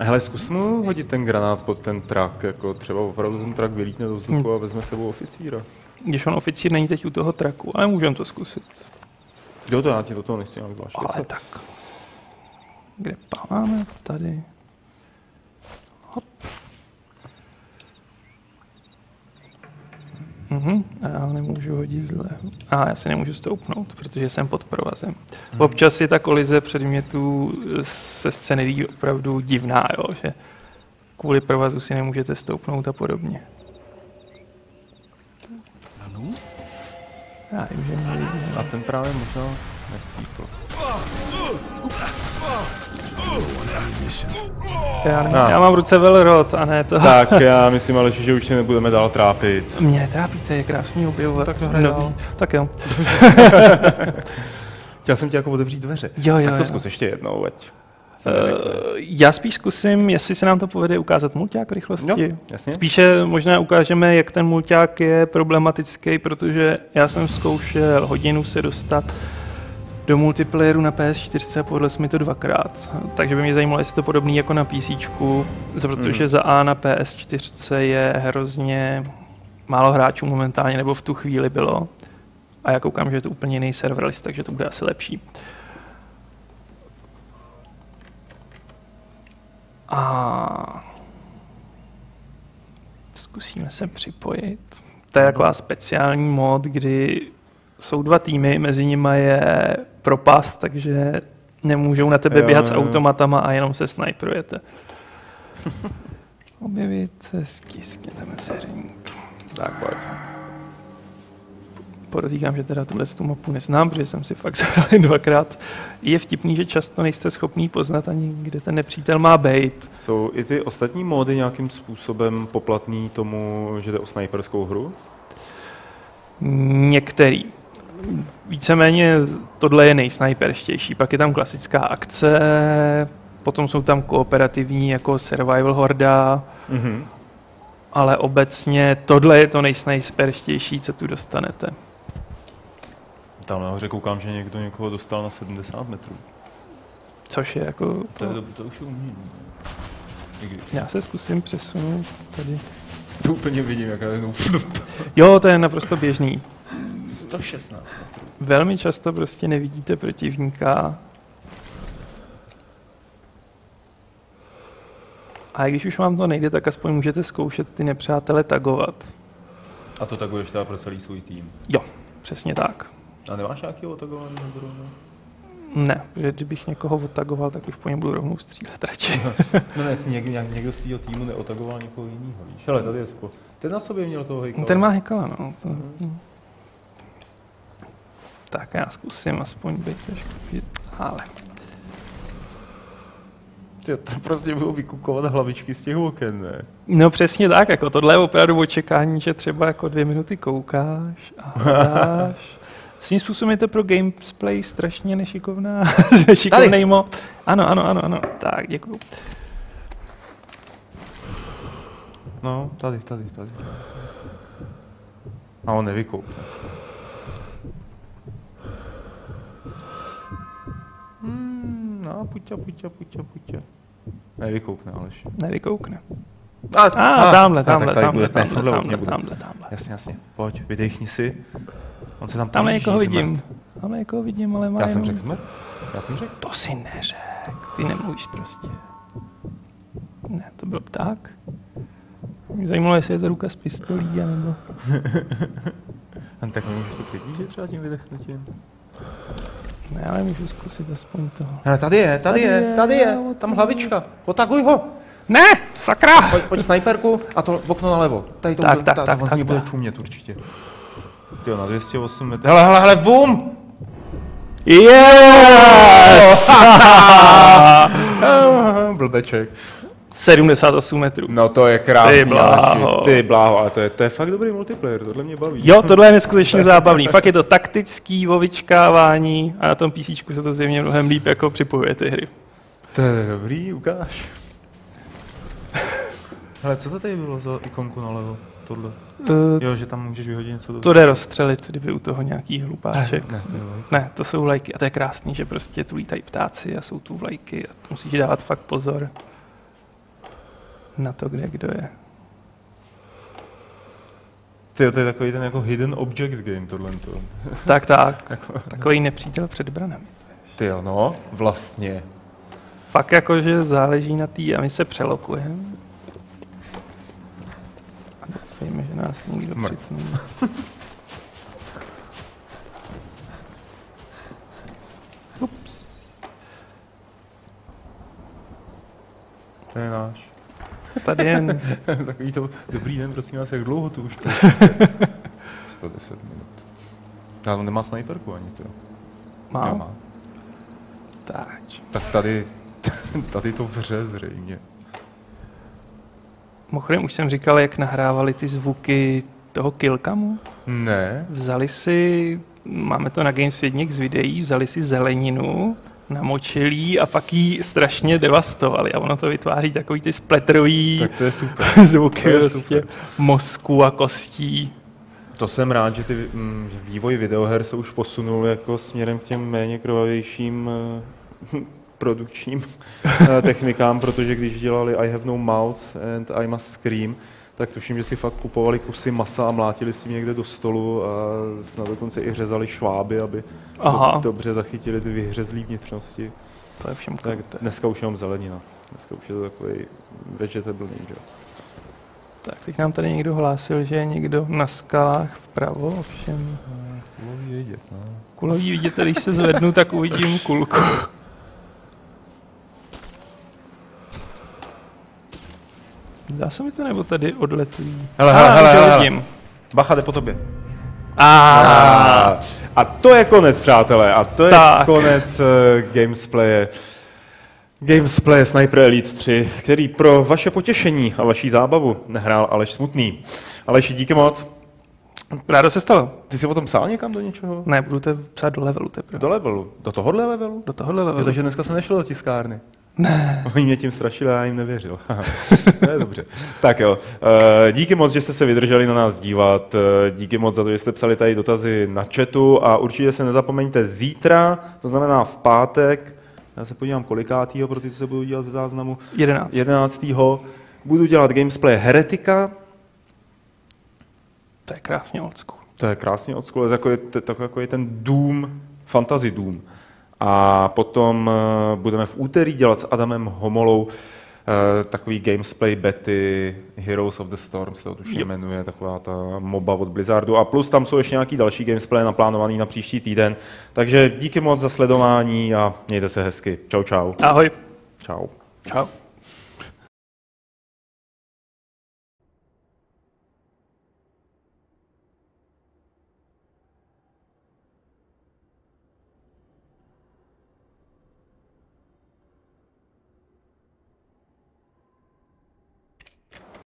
Hele, zkus mu hodit ten granát pod ten trak, jako třeba opravdu ten trak vylítne do vzduchu a vezme sebou oficíra. Když on oficír není teď u toho traku, ale můžeme to zkusit. Jo, to já ti do toho nechci nějak zvlášť. Ale tak. Kde máme? Tady. Hop. Já ho nemůžu hodit zle. A já si nemůžu stoupnout, protože jsem pod provazem. Občas je ta kolize předmětů se scény opravdu divná, jo? Že kvůli provazu si nemůžete stoupnout a podobně. Já vím, že mě vidí. A ten právě možná nechcípl. Já mám v ruce velrod a ne to. Tak, já myslím, Aleši, že už se nebudeme dál trápit. Mě netrápíte, je krásný objevovat. Tak, tak jo. Chtěl jsem ti jako otevřít dveře. Jo, tak to zkus ještě jednou, ať se neřekne. Já spíš zkusím, jestli se nám to povede ukázat mulťák rychlosti. Jo, jasně. Spíše možná ukážeme, jak ten mulťák je problematický, protože já jsem zkoušel hodinu se dostat do multiplayeru na PS4 a povedlo se mi to dvakrát. Takže by mě zajímalo, jestli je to podobný jako na PC, protože za A na PS4 je hrozně málo hráčů momentálně, nebo v tu chvíli bylo. A já koukám, že je to úplně jiný serverlist, takže to bude asi lepší. A zkusíme se připojit. To je taková speciální mod, kdy jsou dva týmy, mezi nimi je propast, takže nemůžou na tebe běhat s automatama a jenom se snajperujete. Objevit, stiskněme se ring. Tak, pojď. Podotýkám, že teda tuhle tu mapu neznám, protože jsem si fakt zahrál dvakrát. Je vtipný, že často nejste schopný poznat ani, kde ten nepřítel má být. Jsou i ty ostatní módy nějakým způsobem poplatný tomu, že jde o snajperskou hru? Některý. Víceméně tohle je nejsnajperštější. Pak je tam klasická akce, potom jsou tam kooperativní jako survival horda, ale obecně tohle je to nejsnajperštější, co tu dostanete. Tam nahoře koukám, že někdo někoho dostal na 70 metrů. Což je jako... To už je umění. Já se zkusím přesunout tady. To úplně vidím, jak najednou. Jo, to je naprosto běžný. 116 metrů. Velmi často prostě nevidíte protivníka. A když už vám to nejde, tak aspoň můžete zkoušet ty nepřátele tagovat. A to taguješ teda pro celý svůj tým? Jo, přesně tak. A nemáš nějakého tagování? Ne, protože kdybych někoho otagoval, tak už po něm budu rovnou střílet radši. No ne, jestli někdo z tvýho týmu neotagoval někoho jiného, víš? Ale tady je spolu. Ten na sobě měl toho hejkala. Ten má hejkala, no. Tak já zkusím aspoň být trošku ale... To prostě budou vykukovat hlavičky z těch oken, ne? No přesně tak, jako tohle je opravdu očekání, že třeba jako 2 minuty koukáš a hledáš. Svým způsobem je to pro GamesPlay strašně nešikovná, nešikovnej mod. Ano. Tak, děkuju. No, tady. A on nevykoukne. No, puťa. Nevykoukne, Aleš. Tamhle. Jasně. Pojď, vydechni si. On se tam tamhle někoho vidím. Ale má. Já jsem řekl smrt? To si neřek. Ty nemluvíš prostě. Ne, to byl pták. Mě zajímalo, jestli je to ruka z pistolí, nebo... Tak nemůžeš to přiblížit třeba tím vydechnutím? Ne, ale můžu zkusit aspoň toho. Ale tady je. Tam hlavička. Otakuj ho. Ne, sakra! Pojď snajperku a to okno nalevo. Tady to bude čumět určitě. Ty na 208 metrů. Hele, bum! Yes! Blbeček. 78 metrů. No to je krásný. Ty bláho, ale to je fakt dobrý multiplayer, tohle mě baví. Jo, tohle je neskutečně zábavný. Fakt je to taktický ovyčkávání a na tom písíčku se to zjevně mnohem líp jako připojuje ty hry. To je dobrý, ukáž. Hele, co to tady bylo za ikonku nalevo? Tohle? Jo, že tam můžeš vyhodit něco do... To jde rozstřelit, kdyby u toho nějaký hlupáček. Ne, to jsou vlajky a to je krásný, že prostě tu lítají ptáci a jsou tu vlajky a musíš dávat fakt pozor na to, kde kdo je. Tyjo, to je takový ten jako hidden object game tohle. Tak. Takový nepřítel před branami. Tyjo, no, vlastně. Fakt jako, že záleží na té a my se přelokujeme. Nás nikdo přitný. Ups. To je náš. Tady jen. Takový to, dobrý den, prosím vás, jak dlouho to už to? 110 minut. Ale on nemá sniperku ani, to jo. Má? Já má. Tak tady to vře zřejmě. Mimochodem, už jsem říkal, jak nahrávali ty zvuky toho killcamu. Ne. Vzali si, máme to na Games v jedněch z videí, vzali si zeleninu, namočili ji a pak ji strašně devastovali. A ono to vytváří takový ty spletrový zvuky mozku a kostí. To jsem rád, že vývoj videoher se už posunul jako směrem k těm méně krvavějším produkčním technikám, protože když dělali I have no mouth and I must scream, tak tuším, že si fakt kupovali kusy masa a mlátili si někde do stolu a snad dokonce i řezali šváby, aby dobře zachytili ty vyhřezlý vnitřnosti. To je všem tak. Dneska už jenom zelenina. Dneska už je to takový vegetable ninja. Tak, teď nám tady někdo hlásil, že je někdo na skalách vpravo, ovšem... Kulový vidět, ne? Kulový vidět, a když se zvednu, tak uvidím kulku. Zdá se mi to, nebo tady odletují? Hele, vidím. Bacha, jde po tobě. A to je konec, přátelé, a to je konec Gamesplaye. Gamesplay Sniper Elite 3, který pro vaše potěšení a vaší zábavu nehrál Aleš Smutný. Aleši, díky moc. Rádo se stalo. Ty jsi o tom psal někam do něčeho? Ne, budu to psát do levelu teprve. Do levelu? Do tohohle levelu? Do tohohle levelu. Protože dneska jsem nešel do tiskárny. Ne. Oni mě tím strašili a já jim nevěřil. To je dobře. Tak jo. Díky moc, že jste se vydrželi na nás dívat. Díky moc za to, že jste psali tady dotazy na chatu a určitě se nezapomeňte zítra, to znamená v pátek. Já se podívám kolikátýho, pro ty, co se budou dělat ze záznamu. 11. 11. Budu dělat Gamesplay Heretika. To je krásně old school. To je krásně old school, takový ten Doom, fantasy Doom. A potom budeme v úterý dělat s Adamem Homolou takový Gamesplay Betty, Heroes of the Storm se to tuším jmenuje, taková ta MOBA od Blizzardu. A plus tam jsou ještě nějaký další Gamesplay naplánovaný na příští týden. Takže díky moc za sledování a mějte se hezky. Čau. Ahoj. Čau.